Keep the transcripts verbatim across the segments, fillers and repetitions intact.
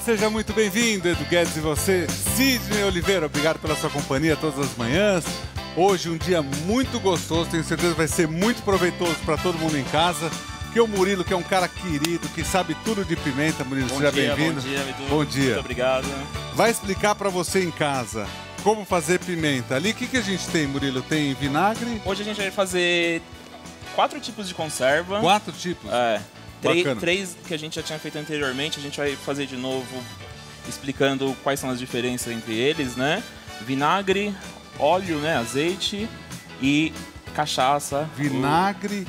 seja muito bem-vindo, Edu Guedes e você, Sidney Oliveira. Obrigado pela sua companhia todas as manhãs. Hoje um dia muito gostoso, tenho certeza que vai ser muito proveitoso para todo mundo em casa. Que o Murilo, que é um cara querido, que sabe tudo de pimenta. Murilo, bom seja bem-vindo. Bom dia, Edu. Bom dia. Muito obrigado. Vai explicar para você em casa como fazer pimenta. Ali, o que, que a gente tem, Murilo? Tem vinagre? Hoje a gente vai fazer quatro tipos de conserva. Quatro tipos? É. Três, três que a gente já tinha feito anteriormente, a gente vai fazer de novo, explicando quais são as diferenças entre eles, né? Vinagre, óleo, né? Azeite e cachaça. Vinagre,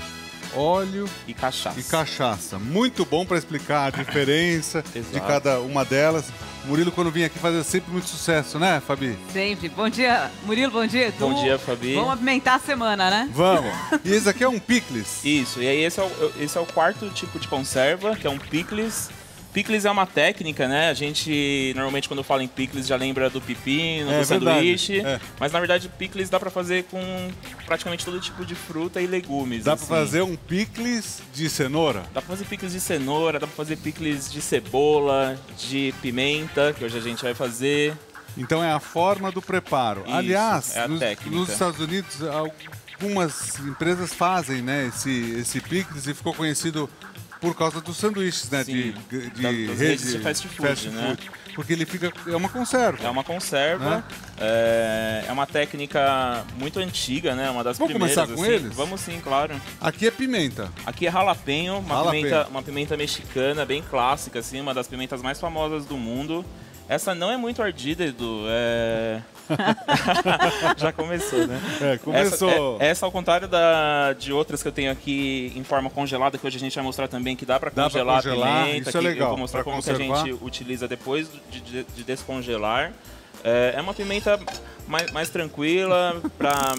óleo e cachaça. E cachaça. Muito bom para explicar a diferença de cada uma delas. Murilo, quando vinha aqui, fazia sempre muito sucesso, né, Fabi? Sempre. Bom dia, Murilo. Bom dia, Edu. Bom dia, Fabi. Vamos apimentar a semana, né? Vamos. E esse aqui é um picles. Isso. E aí esse é, o, esse é o quarto tipo de conserva, que é um picles. Picles é uma técnica, né? A gente, normalmente, quando fala em picles, já lembra do pepino, é, do sanduíche. É. Mas, na verdade, picles dá pra fazer com praticamente todo tipo de fruta e legumes. Dá assim. Pra fazer um picles de cenoura? Dá pra fazer picles de cenoura, dá pra fazer picles de cebola, de pimenta, que hoje a gente vai fazer. Então, é a forma do preparo. Isso, aliás, é a nos, técnica. Nos Estados Unidos, algumas empresas fazem, né, esse, esse picles e ficou conhecido... Por causa dos sanduíches, né? Sim, de de, da, das redes de fast food, fast food, né? Porque ele fica... É uma conserva. É uma conserva. Né? É, é uma técnica muito antiga, né? Uma das Vamos primeiras. Vamos começar com assim. Eles? Vamos sim, claro. Aqui é pimenta. Aqui é jalapeño, uma, jalapeño. Pimenta, uma pimenta mexicana bem clássica, assim. Uma das pimentas mais famosas do mundo. Essa não é muito ardida, Edu. É... Já começou, né? É, começou. Essa, é, essa ao contrário da, de outras que eu tenho aqui em forma congelada, que hoje a gente vai mostrar também que dá para congelar, congelar a pimenta. Isso é legal. Eu vou mostrar pra como que a gente utiliza depois de, de, de descongelar. É, é uma pimenta mais, mais tranquila, para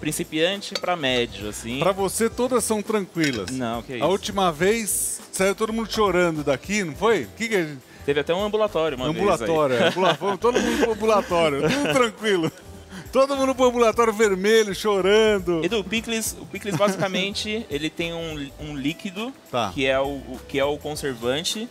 principiante para médio, assim. Para você todas são tranquilas. Não, que é isso. A última vez saiu todo mundo chorando daqui, não foi? O que que a gente... Teve até um ambulatório uma ambulatório, vez. Ambulatório, todo mundo pro ambulatório, tudo tranquilo. Todo mundo pro ambulatório vermelho, chorando. Edu, o picles, o picles basicamente, ele tem um, um líquido, tá. que, é o, o, que é o conservante.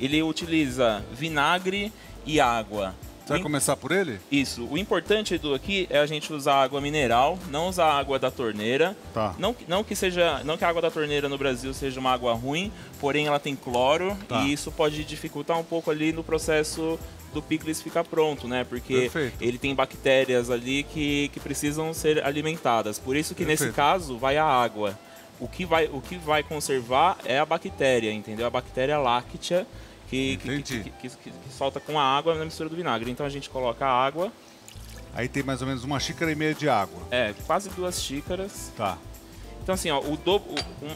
Ele utiliza vinagre e água. Você vai começar por ele? Isso. O importante, Edu, aqui é a gente usar água mineral, não usar água da torneira. Tá. Não, não, que seja, não que a água da torneira no Brasil seja uma água ruim, porém ela tem cloro, tá. E isso pode dificultar um pouco ali no processo do picles ficar pronto, né? Porque perfeito. Ele tem bactérias ali que, que precisam ser alimentadas. Por isso que perfeito. Nesse caso vai a água. O que vai, o que vai conservar é a bactéria, entendeu? A bactéria láctea. Que, que, que, que, que, que solta com a água na mistura do vinagre. Então a gente coloca a água. Aí tem mais ou menos uma xícara e meia de água. É, quase duas xícaras. Tá. Então assim, ó, o do,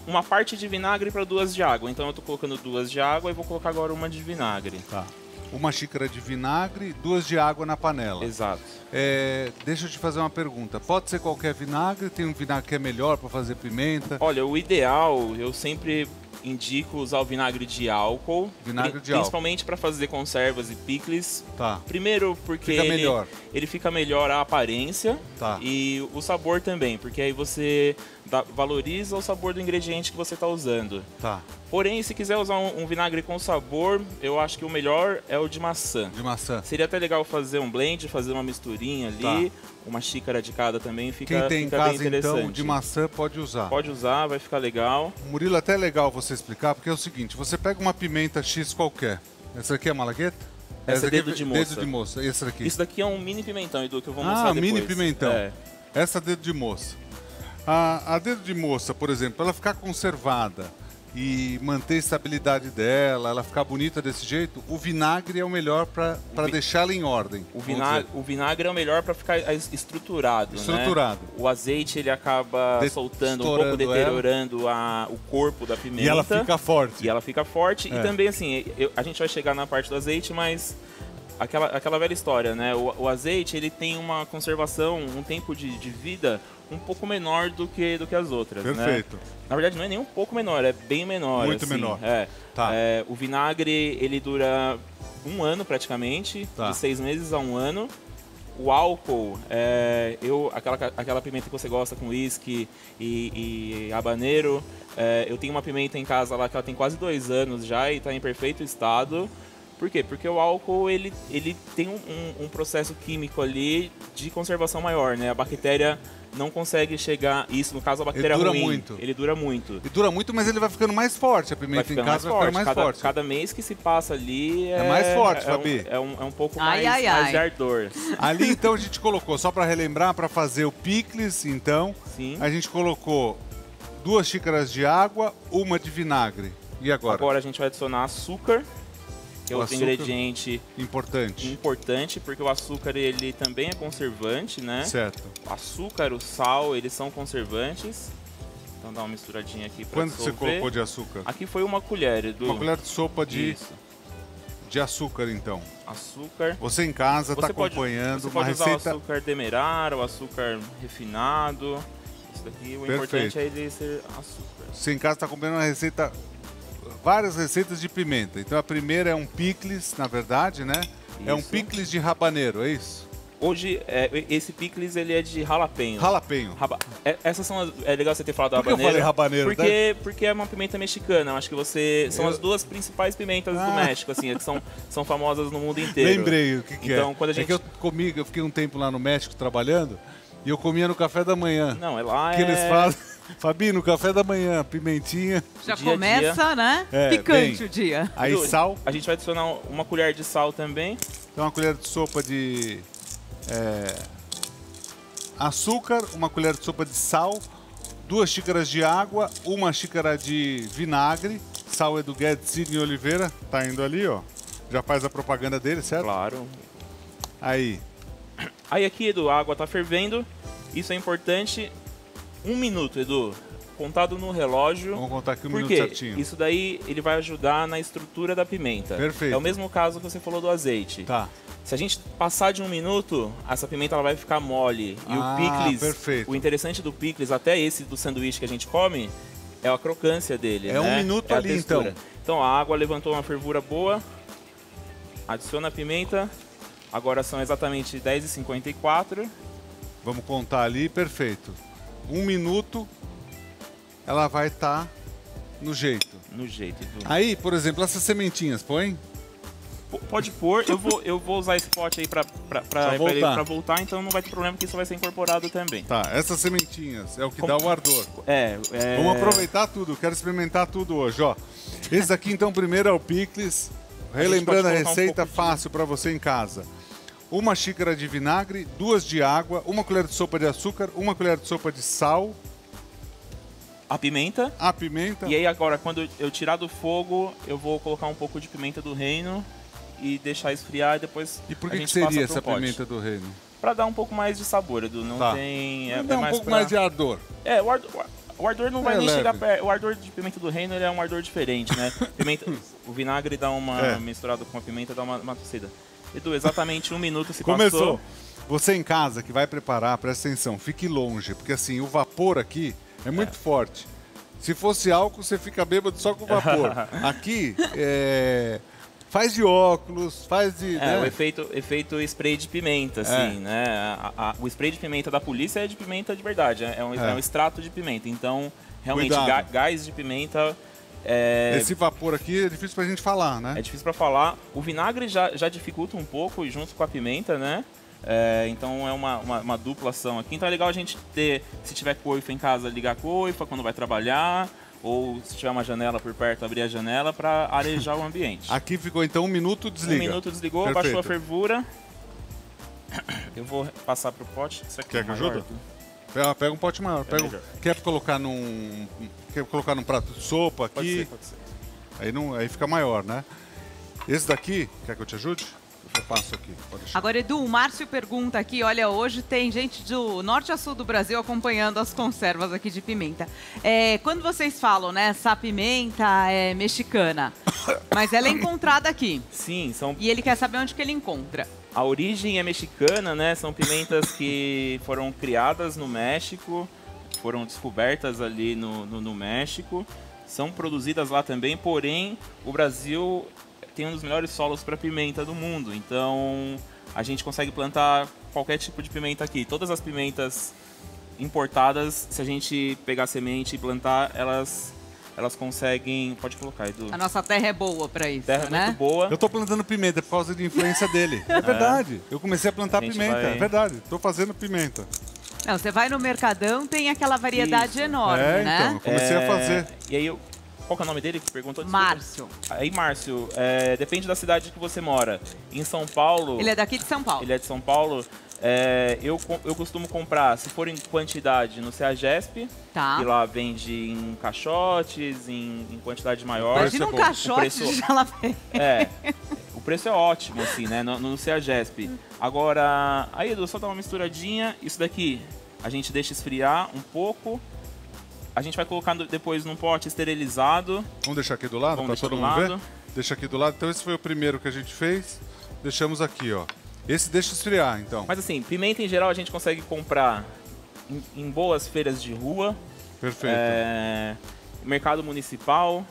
uma parte de vinagre para duas de água. Então eu tô colocando duas de água e vou colocar agora uma de vinagre. Tá. Uma xícara de vinagre, duas de água na panela. Exato. É, deixa eu te fazer uma pergunta. Pode ser qualquer vinagre? Tem um vinagre que é melhor para fazer pimenta? Olha, o ideal, eu sempre... indico usar o vinagre de álcool, vinagre de principalmente para fazer conservas e picles. Tá. Primeiro porque fica ele, ele fica melhor a aparência, tá. E o sabor também, porque aí você dá, valoriza o sabor do ingrediente que você está usando. Tá. Porém, se quiser usar um, um vinagre com sabor, eu acho que o melhor é o de maçã. De maçã. Seria até legal fazer um blend, fazer uma misturinha ali, tá. Uma xícara de cada também fica, quem tem fica em casa, bem interessante. Então, de maçã pode usar. Pode usar, vai ficar legal. Murilo, até é legal você explicar, porque é o seguinte, você pega uma pimenta X qualquer. Essa aqui é malagueta? Essa, essa é dedo aqui, de moça. Dedo de moça. Essa daqui. Isso daqui é um mini pimentão, Edu, que eu vou ah, mostrar depois. Ah, mini pimentão. É. Essa é dedo de moça. A, a dedo de moça, por exemplo, para ela ficar conservada e manter a estabilidade dela, ela ficar bonita desse jeito, o vinagre é o melhor para vi... deixá-la em ordem. O vinagre, o vinagre é o melhor para ficar estruturado, estruturado. Né? O azeite ele acaba de... soltando um pouco, deteriorando a, o corpo da pimenta. E ela fica forte. E ela fica forte. É. E também assim, eu, a gente vai chegar na parte do azeite, mas aquela, aquela velha história, né? O, o azeite ele tem uma conservação, um tempo de, de vida um pouco menor do que, do que as outras. Perfeito. Né? Na verdade, não é nem um pouco menor, é bem menor. Muito assim, menor. É. Tá. É, o vinagre, ele dura um ano praticamente, tá. De seis meses a um ano. O álcool, é, eu, aquela, aquela pimenta que você gosta com uísque e, e habanero, é, eu tenho uma pimenta em casa lá que ela tem quase dois anos já e está em perfeito estado. Por quê? Porque o álcool, ele, ele tem um, um, um processo químico ali de conservação maior, né? A bactéria não consegue chegar... Isso, no caso, a bactéria ruim. Ele dura ruim, muito. Ele dura muito. Ele dura muito, mas ele vai ficando mais forte. A pimenta em casa vai ficando mais cada, forte. Cada mês que se passa ali... É, é mais forte, Fabi. É, um, é, um, é um pouco ai, mais, ai, mais ai. de ardor. Ali, então, a gente colocou, só para relembrar, para fazer o picles, então, sim, a gente colocou duas xícaras de água, uma de vinagre. E agora? Agora a gente vai adicionar açúcar, que é outro ingrediente importante. Importante, porque o açúcar ele também é conservante, né? Certo. O açúcar, o sal, eles são conservantes. Então dá uma misturadinha aqui para dissolver. Quanto você colocou de açúcar? Aqui foi uma colher, Edu. Uma colher de sopa de, de açúcar, então. Açúcar. Você em casa está acompanhando uma receita. Você pode usar o açúcar demerara, o açúcar refinado. Isso daqui, o perfeito. Importante é ele ser açúcar. Você em casa está acompanhando uma receita... Várias receitas de pimenta. Então a primeira é um picles, na verdade, né? Isso. É um picles de habanero, é isso? Hoje, é, esse picles, ele é de jalapeño. Jalapeño. Raba... É, essas são as... É legal você ter falado habanero. Por que eu falei habanero? Porque, porque é uma pimenta mexicana. Eu acho que você... São eu... as duas principais pimentas ah. do México, assim, que são, são famosas no mundo inteiro. Lembrei o que, que então, é. Quando a gente... É que eu comi, eu fiquei um tempo lá no México trabalhando e eu comia no café da manhã. Não, é lá que é... eles fazem... Fabi, no café da manhã, pimentinha. Já dia começa, dia. né? É, picante bem, o dia. Aí sal. A gente vai adicionar uma colher de sal também. Então uma colher de sopa de é, açúcar, uma colher de sopa de sal, duas xícaras de água, uma xícara de vinagre. Sal Edu Guedes, Sidney Oliveira, tá indo ali, ó. Já faz a propaganda dele, certo? Claro. Aí. Aí aqui, Edu, a água tá fervendo. Isso é importante... Um minuto, Edu, contado no relógio. Vamos contar aqui um minuto certinho. Isso daí ele vai ajudar na estrutura da pimenta. Perfeito. É o mesmo caso que você falou do azeite. Tá. Se a gente passar de um minuto, essa pimenta ela vai ficar mole. E ah, o picles, perfeito. O interessante do picles, até esse do sanduíche que a gente come, é a crocância dele. É, né? Um minuto é ali, textura. Então. Então a água levantou uma fervura boa, adiciona a pimenta. Agora são exatamente dez e cinquenta e quatro. Vamos contar ali, perfeito. Um minuto, ela vai estar tá no jeito. No jeito. Edu. Aí, por exemplo, essas sementinhas, põe? P pode pôr. Eu vou, eu vou usar esse pote aí para voltar. voltar, então não vai ter problema, porque isso vai ser incorporado também. Tá, essas sementinhas é o que Como... dá o ardor. É, é... Vamos aproveitar tudo, quero experimentar tudo hoje, ó. Esse daqui, então, primeiro é o picles. Relembrando a, a receita um fácil de... para você em casa. Uma xícara de vinagre, duas de água, uma colher de sopa de açúcar, uma colher de sopa de sal. A pimenta. A pimenta. E aí agora, quando eu tirar do fogo, eu vou colocar um pouco de pimenta do reino e deixar esfriar e depois E por que, a gente que seria passa pro essa pote. Pimenta do reino? Pra dar um pouco mais de sabor, Edu. Não tá. tem... É, dá é um mais pouco pra... mais de ardor. É, o ardor... O ardor não é vai leve. nem chegar perto. O ardor de pimenta do reino ele é um ardor diferente, né? Pimenta... o vinagre dá uma... É. Misturado com a pimenta dá uma, uma tossida. Edu, exatamente um minuto se Começou. passou. Você em casa que vai preparar, presta atenção, fique longe, porque assim, o vapor aqui é muito é. forte. Se fosse álcool, você fica bêbado só com o vapor. Aqui, é... faz de óculos, faz de... É, né? o efeito, efeito spray de pimenta, assim, é. né? A, a, o spray de pimenta da polícia é de pimenta de verdade, é um, é. É um extrato de pimenta. Então, realmente, ga, gás de pimenta... É... Esse vapor aqui é difícil pra gente falar, né? É difícil pra falar. O vinagre já, já dificulta um pouco, junto com a pimenta, né? É, então é uma, uma, uma dupla ação aqui. Então é legal a gente ter, se tiver coifa em casa, ligar a coifa quando vai trabalhar. Ou se tiver uma janela por perto, abrir a janela pra arejar o ambiente. Aqui ficou então um minuto, desliga. Um minuto, desligou, perfeito. Baixou a fervura. Eu vou passar pro pote. Isso aqui Quer é que ajuda? Aqui. Pega, pega um pote maior. Pega um... Quer colocar num... Quer colocar num prato de sopa aqui? Pode ser, pode ser. Aí, não, aí fica maior, né? Esse daqui, quer que eu te ajude? Eu passo aqui. Pode deixar. Agora, Edu, o Márcio pergunta aqui, olha, hoje tem gente do norte a sul do Brasil acompanhando as conservas aqui de pimenta. É, quando vocês falam, né, essa pimenta é mexicana, mas ela é encontrada aqui. Sim, são... E ele quer saber onde que ele encontra. A origem é mexicana, né? São pimentas que foram criadas no México, foram descobertas ali no, no, no México, são produzidas lá também, porém o Brasil tem um dos melhores solos para pimenta do mundo, então a gente consegue plantar qualquer tipo de pimenta aqui. Todas as pimentas importadas, se a gente pegar semente e plantar, elas elas conseguem... Pode colocar, Edu. A nossa terra é boa para isso, terra né? muito boa. Eu tô plantando pimenta por causa de influência dele. É verdade. Eu comecei a plantar a pimenta, vai... é verdade. Tô fazendo pimenta. Não, você vai no Mercadão, tem aquela variedade isso. enorme, é, né? então, eu comecei é... a fazer. E aí, eu... qual que é o nome dele que perguntou? Márcio. Aí, Márcio, é... depende da cidade que você mora. Em São Paulo... Ele é daqui de São Paulo. Ele é de São Paulo. É, eu, eu costumo comprar, se for em quantidade, no CEAGESP, tá. que lá vende em caixotes, em, em quantidade maior. Imagina um o, caixote o preço, de jalapeño. É, o preço é ótimo, assim, né, no, no CEAGESP. Agora, aí, Edu, só dá uma misturadinha. Isso daqui a gente deixa esfriar um pouco. A gente vai colocar depois num pote esterilizado. Vamos deixar aqui do lado, Vamos pra todo mundo lado. ver? Deixa aqui do lado. Então esse foi o primeiro que a gente fez. Deixamos aqui, ó. Esse deixa esfriar, então. Mas assim, pimenta em geral a gente consegue comprar em, em boas feiras de rua. Perfeito. É, mercado municipal,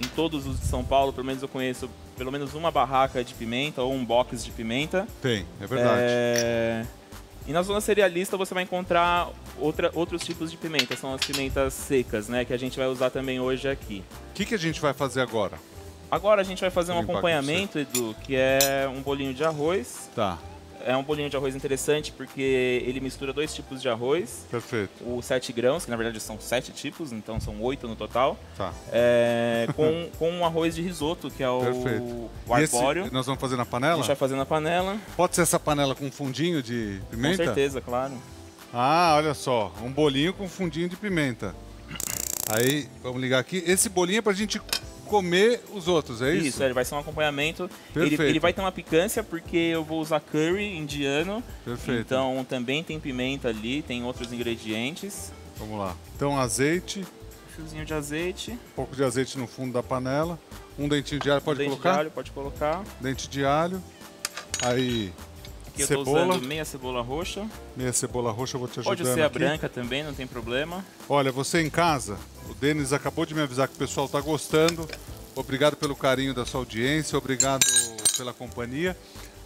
em todos os de São Paulo, pelo menos eu conheço pelo menos uma barraca de pimenta ou um box de pimenta. Tem, é verdade. É, e na zona cerealista você vai encontrar outra, outros tipos de pimenta, são as pimentas secas, né? Que a gente vai usar também hoje aqui. O que, que a gente vai fazer agora? Agora a gente vai fazer um acompanhamento, Edu, que é um bolinho de arroz. Tá. É um bolinho de arroz interessante porque ele mistura dois tipos de arroz. Perfeito. O sete grãos, que na verdade são sete tipos, então são oito no total. Tá. É, com, com um arroz de risoto, que é o, Perfeito. o arbóreo. Esse nós vamos fazer na panela? A gente vai fazer na panela. Pode ser essa panela com fundinho de pimenta? Com certeza, claro. Ah, olha só, um bolinho com fundinho de pimenta. Aí, vamos ligar aqui. Esse bolinho é pra gente... comer os outros, é isso? Isso, ele vai ser um acompanhamento. Ele, ele vai ter uma picância porque eu vou usar curry indiano. Perfeito. Então também tem pimenta ali, tem outros ingredientes. Vamos lá. Então azeite. Um fiozinho de azeite. Um pouco de azeite no fundo da panela. Um dentinho de alho, pode um dente colocar? Dente de alho, pode colocar. Dente de alho. Aí, aqui cebola. Eu tô usando meia cebola roxa. Meia cebola roxa, eu vou te ajudar aqui. Pode ser a branca também, não tem problema. Olha, você em casa... O Denis acabou de me avisar que o pessoal está gostando. Obrigado pelo carinho da sua audiência, obrigado pela companhia.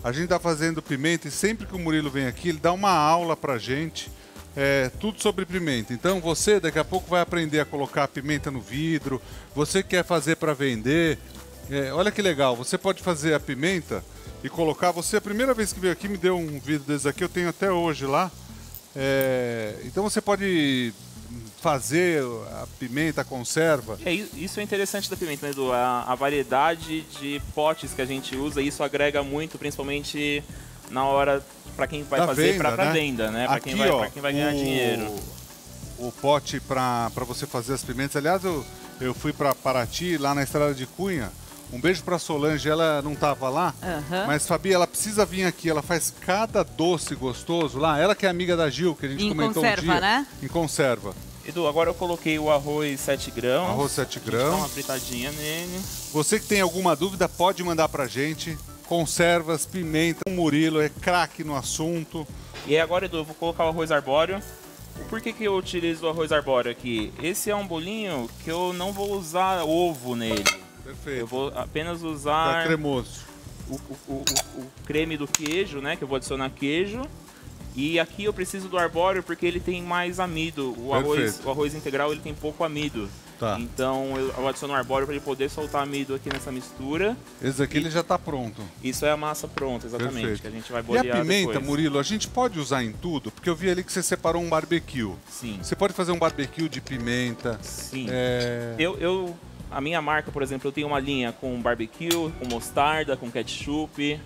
A gente está fazendo pimenta e sempre que o Murilo vem aqui, ele dá uma aula para a gente, é, tudo sobre pimenta. Então você daqui a pouco vai aprender a colocar pimenta no vidro, você quer fazer para vender. É, olha que legal, você pode fazer a pimenta e colocar. Você, a primeira vez que veio aqui, me deu um vidro desse aqui, eu tenho até hoje lá. É, então você pode... fazer a pimenta, a conserva. É, isso é interessante da pimenta, né, Edu? A, a variedade de potes que a gente usa, isso agrega muito, principalmente na hora para quem vai da fazer para né? venda, né? Para quem, quem vai ganhar o, dinheiro. O pote para você fazer as pimentas. Aliás, eu, eu fui para Paraty, lá na Estrada de Cunha. Um beijo para Solange, ela não estava lá, uhum. mas Fabi, ela precisa vir aqui, ela faz cada doce gostoso lá. Ela que é amiga da Gil, que a gente em comentou conserva, um dia. Em conserva, né? Em conserva. Edu, agora eu coloquei o arroz sete grãos. Arroz sete grãos. Dá uma fritadinha nele. Você que tem alguma dúvida, pode mandar pra gente. Conservas, pimenta. O Murilo é craque no assunto. E agora, Edu, eu vou colocar o arroz arbóreo. Por que que eu utilizo o arroz arbóreo aqui? Esse é um bolinho que eu não vou usar ovo nele. Perfeito. Eu vou apenas usar... Tá cremoso. O, o, o, o creme do queijo, né? Que eu vou adicionar queijo. E aqui eu preciso do arbóreo porque ele tem mais amido. O, arroz, o arroz integral ele tem pouco amido. Tá. Então eu adiciono o arbóreo para ele poder soltar amido aqui nessa mistura. Esse aqui e ele já está pronto. Isso é a massa pronta, exatamente. Perfeito. Que a gente vai bolear. E a pimenta, depois. Murilo, a gente pode usar em tudo? Porque eu vi ali que você separou um barbecue. Sim. Você pode fazer um barbecue de pimenta. Sim. É... Eu, eu, a minha marca, por exemplo, eu tenho uma linha com barbecue, com mostarda, com ketchup.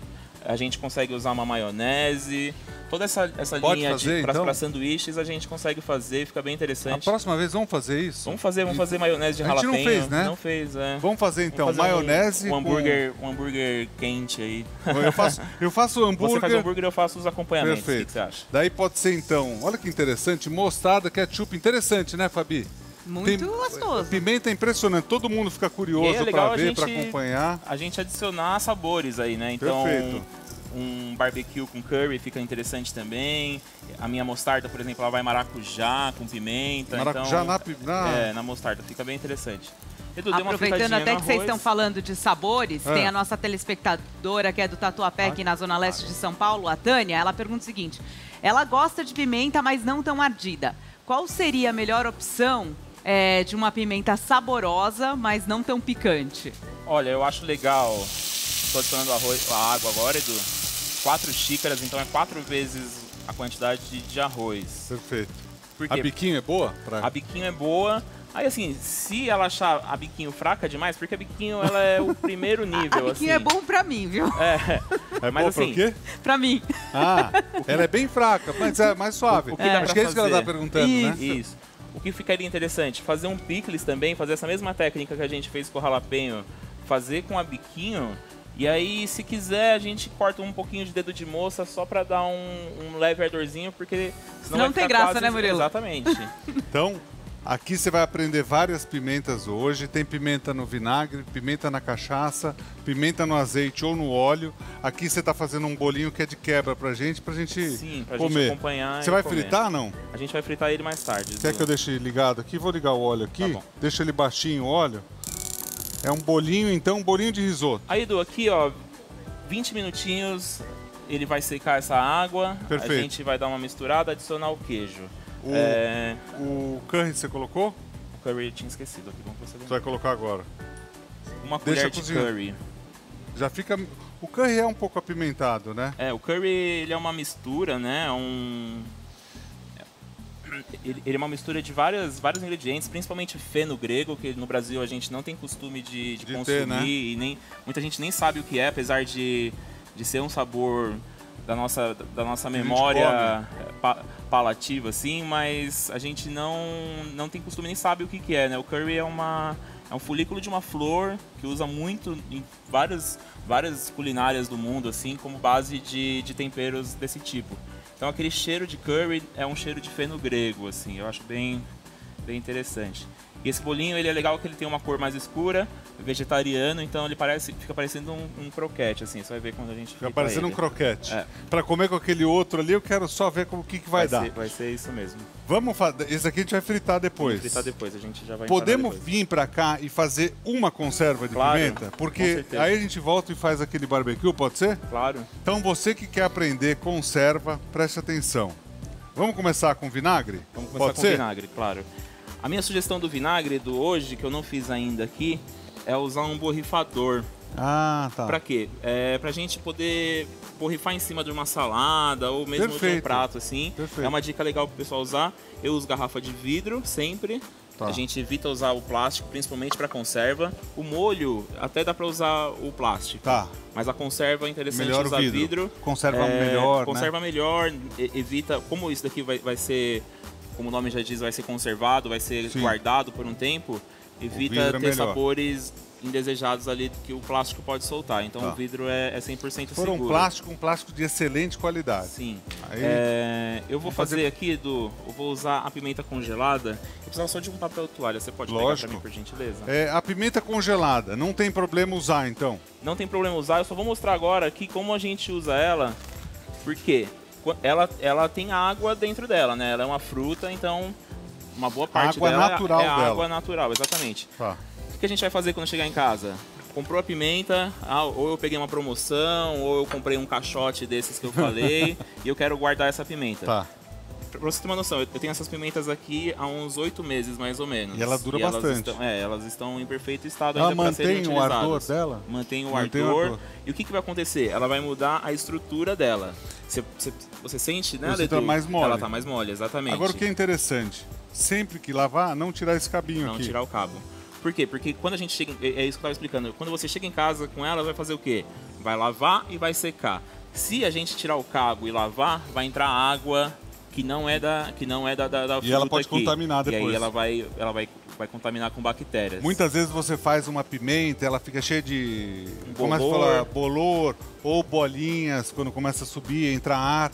A gente consegue usar uma maionese. Toda essa, essa linha para então? sanduíches a gente consegue fazer, fica bem interessante. A próxima vez vamos fazer isso? Vamos fazer, vamos fazer maionese de jalapeño. A gente não fez, né? Não fez, é. Vamos fazer então, vamos fazer maionese um, um hambúrguer, com... um hambúrguer quente aí. Eu faço, eu faço hambúrguer... Você faz hambúrguer, eu faço os acompanhamentos. Perfeito. O que você acha? Daí pode ser então, olha que interessante, mostarda, ketchup, interessante, né, Fabi? Muito Tem, gostoso. Pimenta é impressionante, todo mundo fica curioso é para ver, para acompanhar. A gente adicionar sabores aí, né? Então, perfeito. Um barbecue com curry fica interessante também. A minha mostarda, por exemplo, ela vai maracujá com pimenta. Maracujá então, na pimenta. É, na mostarda. Fica bem interessante. Edu, aproveitando até que vocês estão falando de sabores, é. tem a nossa telespectadora que é do Tatuapé, aqui na Zona Leste de São Paulo, a Tânia. Ela pergunta o seguinte, ela gosta de pimenta, mas não tão ardida. Qual seria a melhor opção... é, de uma pimenta saborosa, mas não tão picante? Olha, eu acho legal, estou adicionando arroz, a água agora, Edu, quatro xícaras, então é quatro vezes a quantidade de, de arroz. Perfeito. Por quê? A biquinho é boa? Pra... A biquinho é boa. Aí, assim, se ela achar a biquinho fraca demais, porque a biquinho, ela é o primeiro nível, a, a biquinho assim. É bom pra mim, viu? É. É mas, bom assim, pra o quê? Pra mim. Ah, ela é bem fraca, mas é mais suave. O, o que é. Dá pra Acho que é isso que ela tá perguntando, isso. né? Isso. O que ficaria interessante, fazer um picles também, fazer essa mesma técnica que a gente fez com o jalapeño, fazer com a biquinho, e aí, se quiser, a gente corta um pouquinho de dedo de moça só pra dar um, um leve ardorzinho, porque senão não tem graça, quase... né, Murilo? Exatamente. Então... Aqui você vai aprender várias pimentas hoje. Tem pimenta no vinagre, pimenta na cachaça, pimenta no azeite ou no óleo. Aqui você está fazendo um bolinho que é de quebra pra gente, pra gente Sim, pra comer. Gente acompanhar você vai comer. Fritar, não? A gente vai fritar ele mais tarde. Quer do... que eu deixe ligado aqui? Vou ligar o óleo aqui. Tá, deixa ele baixinho o óleo. É um bolinho, então, um bolinho de risoto. Aí, Edu, aqui, ó, vinte minutinhos, ele vai secar essa água. Perfeito. A gente vai dar uma misturada, adicionar o queijo. O, é... o curry você colocou? O curry eu tinha esquecido aqui. Vamos você vai colocar agora. Uma colher de curry. Já fica... O curry é um pouco apimentado, né? É, o curry ele é uma mistura, né? Um... Ele, ele é uma mistura de várias, vários ingredientes, principalmente feno grego, que no Brasil a gente não tem costume de, de, de consumir. Ter, né? E nem, muita gente nem sabe o que é, apesar de, de ser um sabor... Da nossa, da nossa memória pa, palativa, assim, mas a gente não, não tem costume nem sabe o que, que é, né? O curry é, uma, é um folículo de uma flor que usa muito em várias, várias culinárias do mundo, assim, como base de, de temperos desse tipo. Então aquele cheiro de curry é um cheiro de feno grego, assim, eu acho bem, bem interessante. E esse bolinho, ele é legal que ele tem uma cor mais escura, vegetariano, então ele parece, fica parecendo um, um croquete, assim, você vai ver quando a gente fica parecendo ele. um croquete. É. Para comer com aquele outro ali, eu quero só ver o que, que vai, vai dar. Ser, vai ser isso mesmo. Vamos fazer, esse aqui a gente vai fritar depois. Vamos fritar depois, a gente já vai Podemos depois. vir para cá e fazer uma conserva de claro, pimenta? Porque aí a gente volta e faz aquele barbecue, pode ser? Claro. Então você que quer aprender conserva, preste atenção. Vamos começar com vinagre? Vamos começar pode com ser? vinagre, claro. A minha sugestão do vinagre do hoje, que eu não fiz ainda aqui, é usar um borrifador. Ah, tá. Pra quê? É pra gente poder borrifar em cima de uma salada ou mesmo Perfeito. de um prato, assim. Perfeito. É uma dica legal pro pessoal usar. Eu uso garrafa de vidro, sempre. Tá. A gente evita usar o plástico, principalmente para conserva. O molho, até dá para usar o plástico. Tá. Mas a conserva é interessante melhor usar vidro. vidro. Conserva é, melhor, Conserva né? melhor, evita... Como isso daqui vai, vai ser... Como o nome já diz, vai ser conservado, vai ser Sim. guardado por um tempo. Evita ter é sabores indesejados ali que o plástico pode soltar. Então tá. o vidro é, é cem por cento seguro. For um plástico, um plástico de excelente qualidade. Sim. Aí, é, eu vou fazer, fazer aqui, Edu, eu vou usar a pimenta congelada. Eu precisava só de um papel toalha, você pode Lógico. pegar para mim, por gentileza? É, a pimenta congelada, não tem problema usar, então? Não tem problema usar, eu só vou mostrar agora aqui como a gente usa ela. Por quê? Ela, ela tem água dentro dela, né? Ela é uma fruta, então uma boa parte água dela natural é, é dela. água natural, exatamente. Tá. O que a gente vai fazer quando chegar em casa? Comprou a pimenta, ah, ou eu peguei uma promoção, ou eu comprei um caixote desses que eu falei, e eu quero guardar essa pimenta. Tá. Pra você ter uma noção, eu tenho essas pimentas aqui há uns oito meses, mais ou menos. E ela dura e elas bastante. Estão, é, elas estão em perfeito estado ela ainda para serem utilizadas. Ela mantém o ardor dela? Mantém o mantém ardor. ardor. E o que, que vai acontecer? Ela vai mudar a estrutura dela. Você, você, você sente, né, Edu? Tá mais mole. Ela tá mais mole, exatamente. Agora o que é interessante, sempre que lavar, não tirar esse cabinho não aqui. Não tirar o cabo. Por quê? Porque quando a gente chega... É isso que eu tava explicando. Quando você chega em casa com ela, vai fazer o quê? Vai lavar e vai secar. Se a gente tirar o cabo e lavar, vai entrar água... que não é da que não é da, da, da fruta. E ela pode aqui. contaminar depois. E aí ela vai ela vai vai contaminar com bactérias. Muitas vezes você faz uma pimenta, ela fica cheia de um como é que fala, bolor ou bolinhas quando começa a subir, entra ar.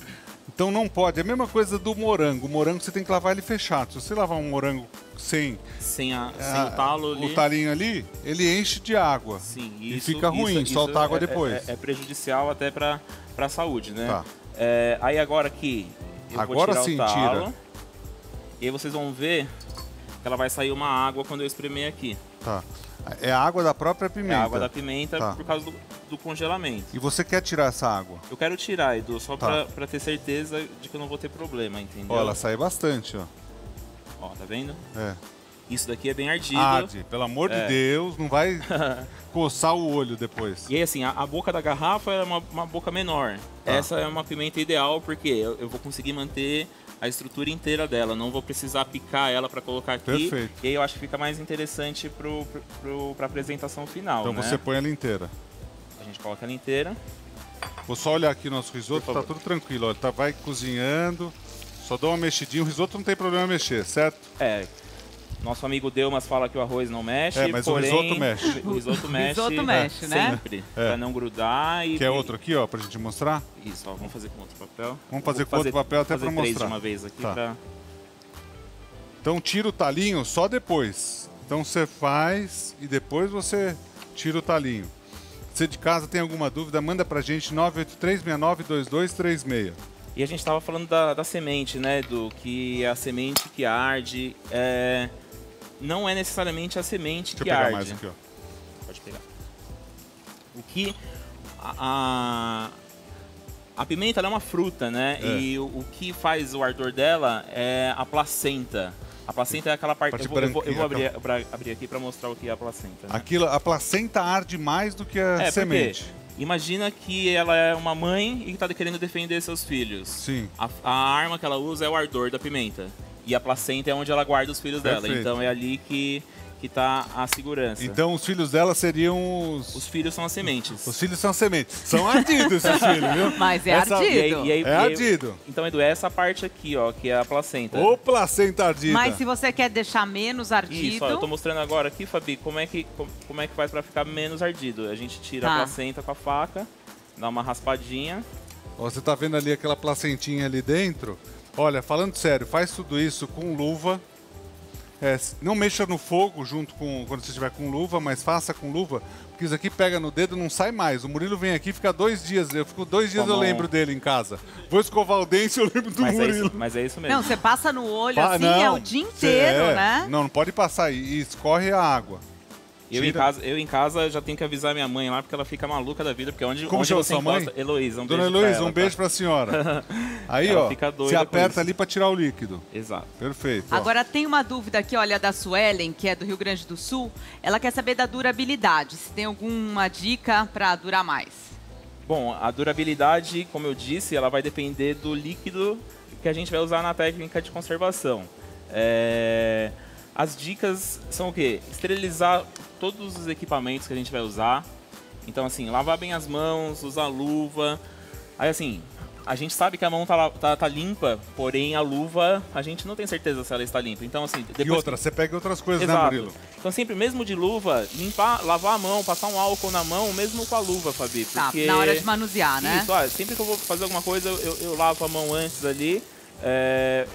Então não pode. É a mesma coisa do morango. O morango você tem que lavar ele fechado. Se você lavar um morango sem sem, a, a, sem o talo o ali, o talinho ali, ele enche de água. Sim, isso, e fica ruim, isso, solta isso água é, depois. É, é prejudicial até para para a saúde, né? Tá. É, aí agora aqui Eu Agora sim, tira. E aí vocês vão ver que ela vai sair uma água quando eu espremer aqui. Tá. É a água da própria pimenta. É a água da pimenta tá. por causa do, do congelamento. E você quer tirar essa água? Eu quero tirar, Edu, só tá. pra, pra ter certeza de que eu não vou ter problema, entendeu? Ó, ela sai bastante, ó. Ó, tá vendo? É. Isso daqui é bem ardido. Arde, pelo amor é. de Deus, não vai coçar o olho depois. E aí, assim, a, a boca da garrafa é uma, uma boca menor. Ah. Essa é uma pimenta ideal porque eu, eu vou conseguir manter a estrutura inteira dela. Não vou precisar picar ela para colocar aqui. Perfeito. E aí eu acho que fica mais interessante pro, pro, pro, pra apresentação final, então, né? Você põe ela inteira. A gente coloca ela inteira. Vou só olhar aqui o nosso risoto, tá tudo tranquilo. Olha, tá, vai cozinhando, só dá uma mexidinha. O risoto não tem problema mexer, certo? É. Nosso amigo Delmas fala que o arroz não mexe, é, mas porém, o risoto mexe. O risoto mexe, risoto mexe, né? Sempre, é. Pra não grudar. E... Quer outro aqui, ó, pra gente mostrar? Isso, ó, vamos fazer com outro papel. Vamos fazer, fazer com outro papel até pra mostrar. Três de uma vez aqui, tá? Pra... Então tira o talinho só depois. Então você faz e depois você tira o talinho. Se de casa tem alguma dúvida, manda pra gente nove oito três, seis nove, dois dois três seis. E a gente tava falando da, da semente, né, Edu? Que é a semente que arde. É... Não é necessariamente a semente Deixa que eu pegar arde. Mais aqui, ó. Pode pegar. O que a, a, a pimenta ela é uma fruta, né? É. E o, o que faz o ardor dela é a placenta. A placenta é aquela parte. parte eu, vou, eu, vou, eu vou abrir, pra, abrir aqui para mostrar o que é a placenta. Né? Aquilo, a placenta arde mais do que a é, semente. Imagina que ela é uma mãe e está querendo defender seus filhos. Sim. A, a arma que ela usa é o ardor da pimenta. E a placenta é onde ela guarda os filhos Perfeito. dela. Então é ali que está a segurança. Então os filhos dela seriam os... Os filhos são as sementes. Os filhos são as sementes. São ardidos esses filhos, viu? Mas é essa... ardido. E aí, e aí, é ardido. E... Então, Edu, é essa parte aqui, ó, que é a placenta. Ô, placenta ardida. Mas se você quer deixar menos ardido... Isso, ó, eu tô mostrando agora aqui, Fabi, como é que, como é que faz para ficar menos ardido. A gente tira tá. a placenta com a faca, dá uma raspadinha. Ó, você tá vendo ali aquela placentinha ali dentro? Olha, falando sério, faz tudo isso com luva. É, não mexa no fogo junto com quando você estiver com luva, mas faça com luva, porque isso aqui pega no dedo e não sai mais. O Murilo vem aqui, fica dois dias, eu fico dois dias Tomou. eu lembro dele em casa. Vou escovar o dente e eu lembro do mas Murilo. É isso, mas é isso mesmo. Não, você passa no olho pa assim, não, é o dia inteiro, é, né? Não, não pode passar e escorre a água. Eu em, casa, eu em casa já tenho que avisar minha mãe lá, porque ela fica maluca da vida, porque onde, Como onde você encosta... Mãe? Heloísa, um Dona Heloísa, um tá? beijo pra senhora. Aí, ela ó, fica doida você aperta ali pra tirar o líquido. Exato. Perfeito. Agora, ó. tem uma dúvida aqui, olha, da Suelen, que é do Rio Grande do Sul. Ela quer saber da durabilidade, se tem alguma dica pra durar mais. Bom, a durabilidade, como eu disse, ela vai depender do líquido que a gente vai usar na técnica de conservação. É... As dicas são o quê? Esterilizar todos os equipamentos que a gente vai usar. Então, assim, lavar bem as mãos, usar luva. Aí, assim, a gente sabe que a mão tá, tá, tá limpa, porém a luva, a gente não tem certeza se ela está limpa. Então, assim... Depois... E outra, você pega outras coisas, Exato. né, Murilo? Então, sempre, mesmo de luva, limpar, lavar a mão, passar um álcool na mão, mesmo com a luva, Fabi. Porque... Tá, na hora de manusear, né? Isso, ó, sempre que eu vou fazer alguma coisa, eu, eu lavo a mão antes ali. É...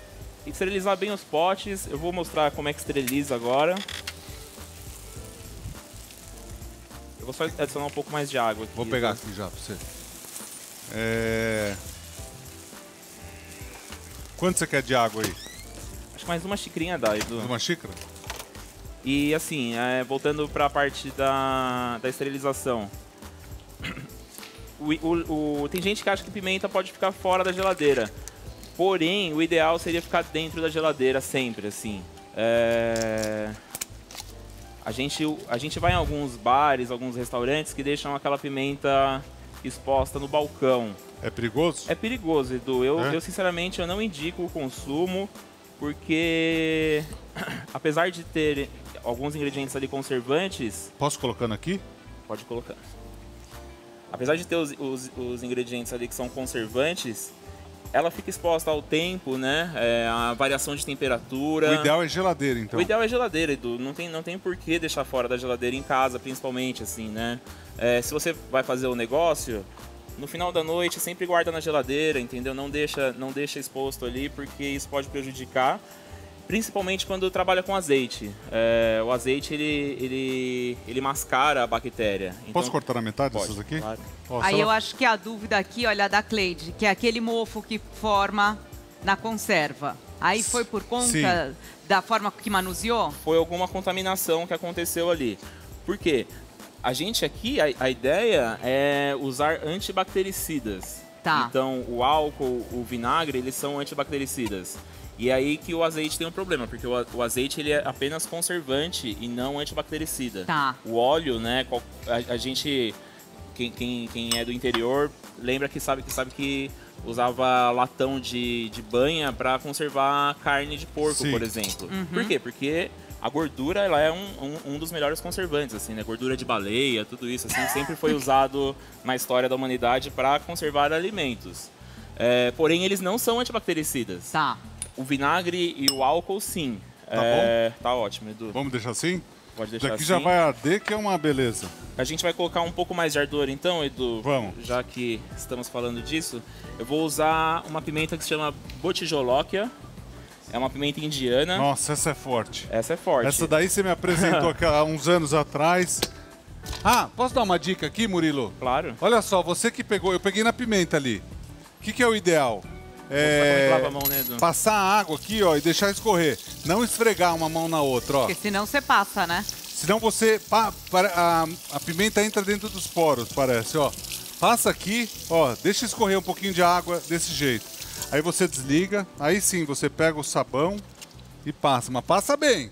Esterilizar bem os potes. Eu vou mostrar como é que esteriliza agora. Eu vou só adicionar um pouco mais de água aqui. Vou pegar aqui já pra você. É... Quanto você quer de água aí? Acho que mais uma xicrinha dá, Edu. Uma xícara? E assim, é, voltando pra parte da, da esterilização. O, o, o, tem gente que acha que pimenta pode ficar fora da geladeira. Porém, o ideal seria ficar dentro da geladeira sempre, assim. É... A, gente, a gente vai em alguns bares, alguns restaurantes que deixam aquela pimenta exposta no balcão. É perigoso? É perigoso, Edu. Eu, é? eu sinceramente, eu não indico o consumo, porque apesar de ter alguns ingredientes ali conservantes... Posso colocando aqui? Pode colocar. Apesar de ter os, os, os ingredientes ali que são conservantes... Ela fica exposta ao tempo, né? É, a variação de temperatura. O ideal é geladeira, então. O ideal é geladeira, Edu. Não tem, não tem por que deixar fora da geladeira em casa, principalmente, assim, né? É, se você vai fazer o negócio, no final da noite, sempre guarda na geladeira, entendeu? Não deixa, não deixa exposto ali, porque isso pode prejudicar. Principalmente quando trabalha com azeite. É, o azeite, ele, ele, ele mascara a bactéria. Então, posso cortar na metade pode, dessas aqui? Claro. Ó, Aí eu ela... acho que a dúvida aqui, olha, da Cleide, que é aquele mofo que forma na conserva. Aí foi por conta Sim. da forma que manuseou? Foi alguma contaminação que aconteceu ali. Por quê? A gente aqui, a, a ideia é usar antibactericidas. Tá. Então, o álcool, o vinagre, eles são antibactericidas. E é aí que o azeite tem um problema, porque o, o azeite ele é apenas conservante e não antibactericida. Tá. O óleo, né, a, a gente, quem, quem, quem é do interior, lembra que sabe que, sabe que usava latão de, de banha para conservar carne de porco, sim, por exemplo. Uhum. Por quê? Porque a gordura ela é um, um, um dos melhores conservantes, assim, né? Gordura de baleia, tudo isso, assim, sempre foi usado na história da humanidade para conservar alimentos. É, porém, eles não são antibactericidas. Tá. O vinagre e o álcool, sim. Tá é, bom? Tá ótimo, Edu. Vamos deixar assim? Pode deixar daqui assim. Daqui já vai arder, que é uma beleza. A gente vai colocar um pouco mais de ardor, então, Edu. Vamos. Já que estamos falando disso, eu vou usar uma pimenta que se chama bhut jolokia. É uma pimenta indiana. Nossa, essa é forte. Essa é forte. Essa daí você me apresentou há uns anos atrás. Ah, posso dar uma dica aqui, Murilo? Claro. Olha só, você que pegou, eu peguei na pimenta ali. O que, que é o ideal? É, lava a mão, né, Edu? Passar a água aqui, ó, e deixar escorrer. Não esfregar uma mão na outra, ó. Porque senão você passa, né? Senão você... Pa, para, a, a pimenta entra dentro dos poros, parece, ó. Passa aqui, ó, deixa escorrer um pouquinho de água desse jeito. Aí você desliga, aí sim você pega o sabão e passa. Mas passa bem.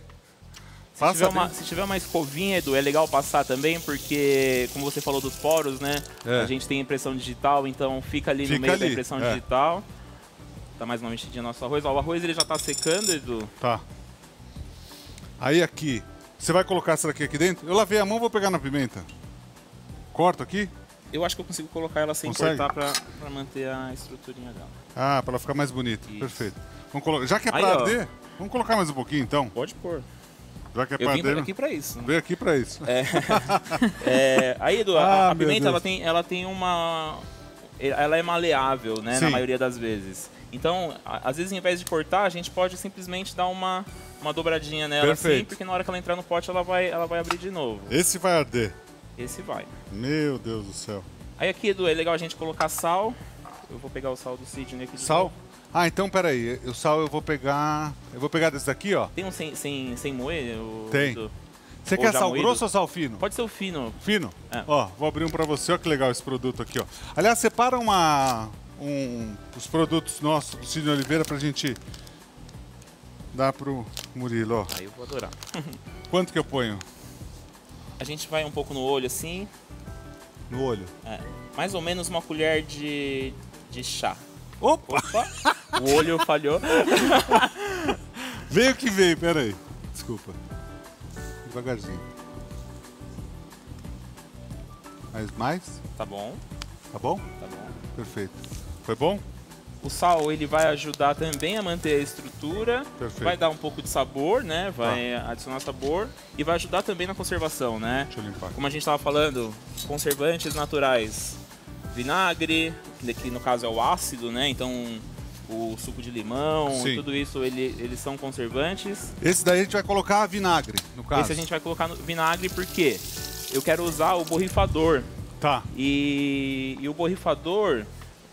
Se, passa tiver, bem. Uma, se tiver uma escovinha, Edu, é legal passar também, porque, como você falou dos poros, né? É. A gente tem impressão digital, então fica ali fica no meio ali. da impressão é. digital. Tá mais uma mexidinha no nosso arroz. Ó, o arroz ele já tá secando, Edu. Tá. Aí aqui. Você vai colocar essa daqui aqui dentro? Eu lavei a mão, vou pegar na pimenta. Corto aqui? Eu acho que eu consigo colocar ela sem Consegue? cortar pra, pra manter a estruturinha dela. Ah, pra ela ficar mais bonita. Isso. Perfeito. Vamos colocar. Já que é pra Aí, arder, ó. vamos colocar mais um pouquinho então. Pode pôr. Já que é eu pra vim arder, aqui pra isso. Veio aqui pra isso. É. é... Aí, Edu, ah, a, a pimenta ela tem, ela tem uma... Ela é maleável, né? Sim. Na maioria das vezes. Então, às vezes, ao invés de cortar, a gente pode simplesmente dar uma, uma dobradinha nela, Perfeito. assim, porque na hora que ela entrar no pote, ela vai, ela vai abrir de novo. Esse vai arder? Esse vai. Meu Deus do céu. Aí aqui, Edu, é legal a gente colocar sal. Eu vou pegar o sal do Sidney aqui. Sal? Novo. Ah, então, peraí. O sal eu vou pegar... Eu vou pegar desse daqui, ó. Tem um sem, sem, sem moer? O... Tem. Do... Você quer sal moído? Grosso ou sal fino? Pode ser o fino. Fino? É. Ó, vou abrir um pra você. Olha que legal esse produto aqui, ó. Aliás, separa uma... Um, os produtos nossos do Sidney Oliveira pra gente dar pro Murilo, ó. Aí eu vou adorar. Quanto que eu ponho? A gente vai um pouco no olho assim. No olho? É. Mais ou menos uma colher de, de chá. Opa! Opa! O olho falhou. Veio que veio, peraí. Desculpa. Devagarzinho. Mais, mais? Tá bom. Tá bom? Tá bom. Perfeito. Foi bom? O sal, ele vai ajudar também a manter a estrutura, Perfeito. vai dar um pouco de sabor, né? Vai ah. adicionar sabor e vai ajudar também na conservação, né? Deixa eu limpar. Como a gente estava falando, conservantes naturais. Vinagre, que no caso é o ácido, né? Então, o suco de limão, Sim. tudo isso, ele, eles são conservantes. Esse daí a gente vai colocar vinagre, no caso. Esse a gente vai colocar no vinagre porque eu quero usar o borrifador. Tá. E, e o borrifador...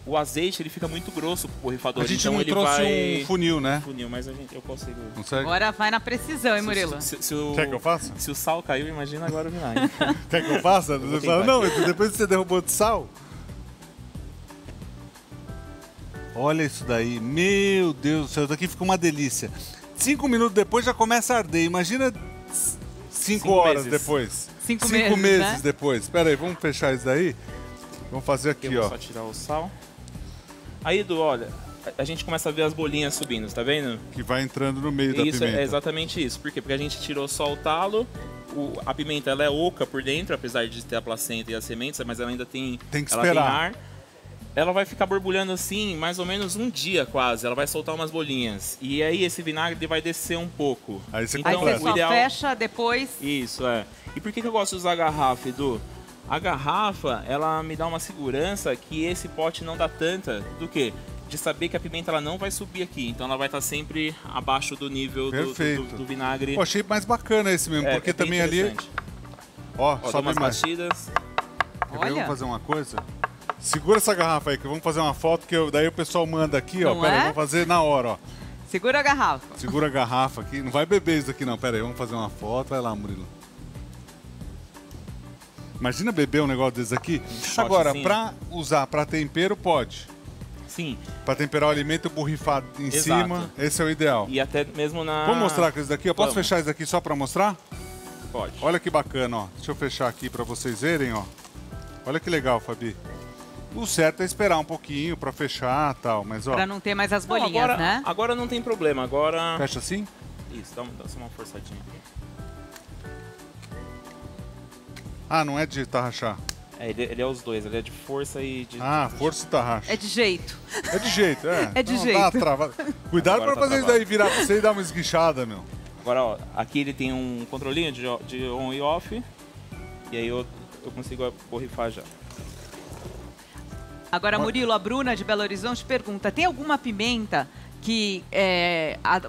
O azeite ele fica muito grosso pro borrifador, então ele vai... A gente não trouxe um funil, né? Um funil, mas a gente, eu consigo... Consegue? Agora vai na precisão, hein, Murilo? Se, se, se o... Quer que eu faça? Se o sal caiu, imagina agora o vinagre. Quer que eu faça? Eu eu não, depois que você derrubou de sal... Olha isso daí, meu Deus do céu, isso daqui fica uma delícia. Cinco minutos depois já começa a arder, imagina cinco, cinco horas meses. depois. Cinco, cinco meses, meses né? depois. Espera aí, vamos fechar isso daí? Vamos fazer aqui, eu vou ó. Vou só tirar o sal. Aí, Edu, olha, a gente começa a ver as bolinhas subindo, tá vendo? Que vai entrando no meio isso, da pimenta. É exatamente isso. Por quê? Porque a gente tirou só o talo, o, a pimenta ela é oca por dentro, apesar de ter a placenta e as sementes, mas ela ainda tem... Tem que esperar. Ela tem ar. Ela vai ficar borbulhando assim, mais ou menos um dia quase. Ela vai soltar umas bolinhas. E aí esse vinagre vai descer um pouco. Aí você, então, aí você só ideal... fecha depois... Isso, é. E por que que eu gosto de usar a garrafa, Edu? A garrafa, ela me dá uma segurança que esse pote não dá tanta, do quê? De saber que a pimenta ela não vai subir aqui, então ela vai estar sempre abaixo do nível do, do, do vinagre. Eu achei mais bacana esse mesmo, é, porque é também ali... Ó, ó, sobe umas mais. batidas. Olha. Vamos fazer uma coisa? Segura essa garrafa aí, que vamos fazer uma foto, que eu, daí o pessoal manda aqui, ó. Não pera é? aí, vamos fazer na hora, ó. Segura a garrafa. Segura a garrafa aqui, não vai beber isso aqui não, pera aí, vamos fazer uma foto, vai lá, Murilo. Imagina beber um negócio desse aqui. Um Agora, para usar para tempero, pode. Sim. Para temperar o alimento, borrifar em Exato. cima, esse é o ideal. E até mesmo na... Vamos mostrar com isso daqui? Eu posso Vamos. fechar isso daqui só para mostrar? Pode. Olha que bacana, ó. Deixa eu fechar aqui para vocês verem, ó. Olha que legal, Fabi. O certo é esperar um pouquinho para fechar e tal, mas ó... Para não ter mais as bolinhas, não, agora, né? Agora não tem problema, agora... Fecha assim? Isso, dá uma, dá uma forçadinha aqui. Ah, não é de tarrachar? É, ele, ele é os dois, ele é de força e de... Ah, de... força e tarraxa. É de jeito. É de jeito, é. É de não, jeito. Dá uma travada. Cuidado agora pra tá fazer travado. Isso daí virar pra você e dar uma esguichada, meu. Agora, ó, aqui ele tem um controlinho de, de on e off. E aí eu, eu consigo borrifar já. Agora, Murilo, a Bruna de Belo Horizonte pergunta, tem alguma pimenta que é, a,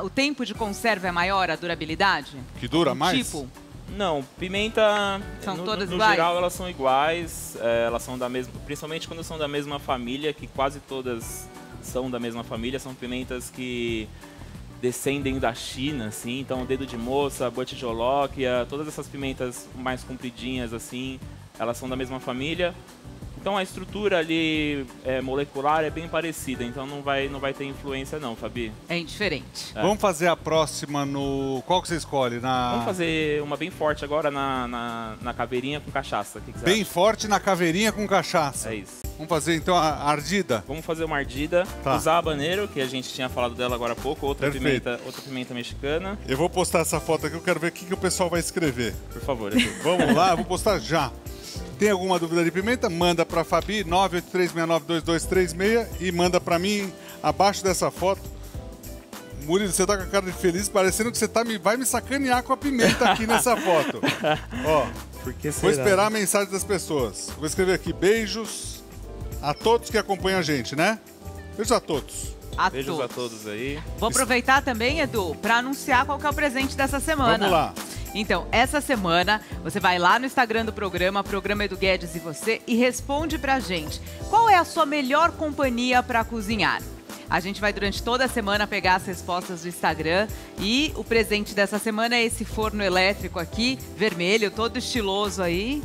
o, o tempo de conserva é maior, a durabilidade? Que dura um mais? Tipo? Não, pimenta, são no, todas no, no iguais? geral, elas são iguais, é, elas são da mesma, principalmente quando são da mesma família, que quase todas são da mesma família, são pimentas que descendem da China, assim, então dedo de moça, bhut jolokia, todas essas pimentas mais compridinhas, assim, elas são da mesma família. Então a estrutura ali é, molecular é bem parecida, então não vai, não vai ter influência não, Fabi. É indiferente. É. Vamos fazer a próxima no... Qual que você escolhe? Na... Vamos fazer uma bem forte agora na, na, na caveirinha com cachaça. Que que você bem acha? Forte na caveirinha com cachaça. É isso. Vamos fazer então a ardida? Vamos fazer uma ardida. Tá. Usar habanero, que a gente tinha falado dela agora há pouco, outra pimenta, outra pimenta mexicana. Eu vou postar essa foto aqui, eu quero ver o que, que o pessoal vai escrever. Por favor. Vamos lá, eu vou postar já. Tem alguma dúvida de pimenta? Manda para Fabi, nove oito três, seis nove dois, dois três seis, e manda para mim, abaixo dessa foto. Murilo, você tá com a cara de feliz, parecendo que você tá, me, vai me sacanear com a pimenta aqui nessa foto. Ó, porque vou esperar a mensagem das pessoas. Vou escrever aqui, beijos a todos que acompanham a gente, né? Beijos a todos. A beijos todos. a todos aí. Vou aproveitar também, Edu, para anunciar qual que é o presente dessa semana. Vamos lá. Então, essa semana, você vai lá no Instagram do programa, Programa Edu Guedes e Você, e responde pra gente. Qual é a sua melhor companhia para cozinhar? A gente vai, durante toda a semana, pegar as respostas do Instagram. E o presente dessa semana é esse forno elétrico aqui, vermelho, todo estiloso aí.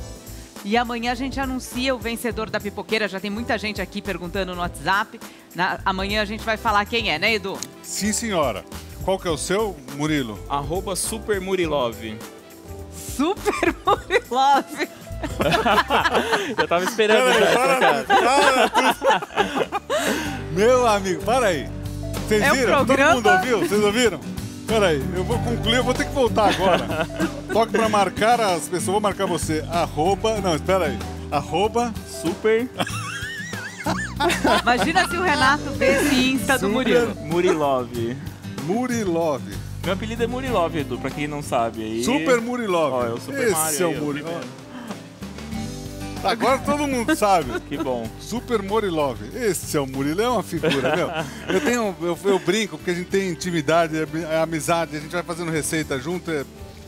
E amanhã a gente anuncia o vencedor da pipoqueira. Já tem muita gente aqui perguntando no WhatsApp. Na, amanhã a gente vai falar quem é, né, Edu? Sim, senhora. Qual que é o seu, Murilo? Arroba Super Murilove. Super Murilove. Eu tava esperando. Pera aí, essa, para, para, para. Meu amigo, para aí. Vocês é viram? Um programa... Todo mundo ouviu? Vocês ouviram? Pera aí, eu vou concluir, eu vou ter que voltar agora. Toque pra marcar as pessoas, vou marcar você. Arroba, não, espera aí. Arroba Super... Imagina se o Renato vê esse Insta super do Murilo. Murilove. Murilove. Meu apelido é Murilove, Edu, pra quem não sabe. E... Super Murilove. Ó, é o Super Esse Mario, é o Murilove. Agora todo mundo sabe. Que bom. Super Murilove. Esse é o Murilo, é uma figura, meu. Eu, tenho, eu, eu brinco, porque a gente tem intimidade, é, é amizade, a gente vai fazendo receita junto, é,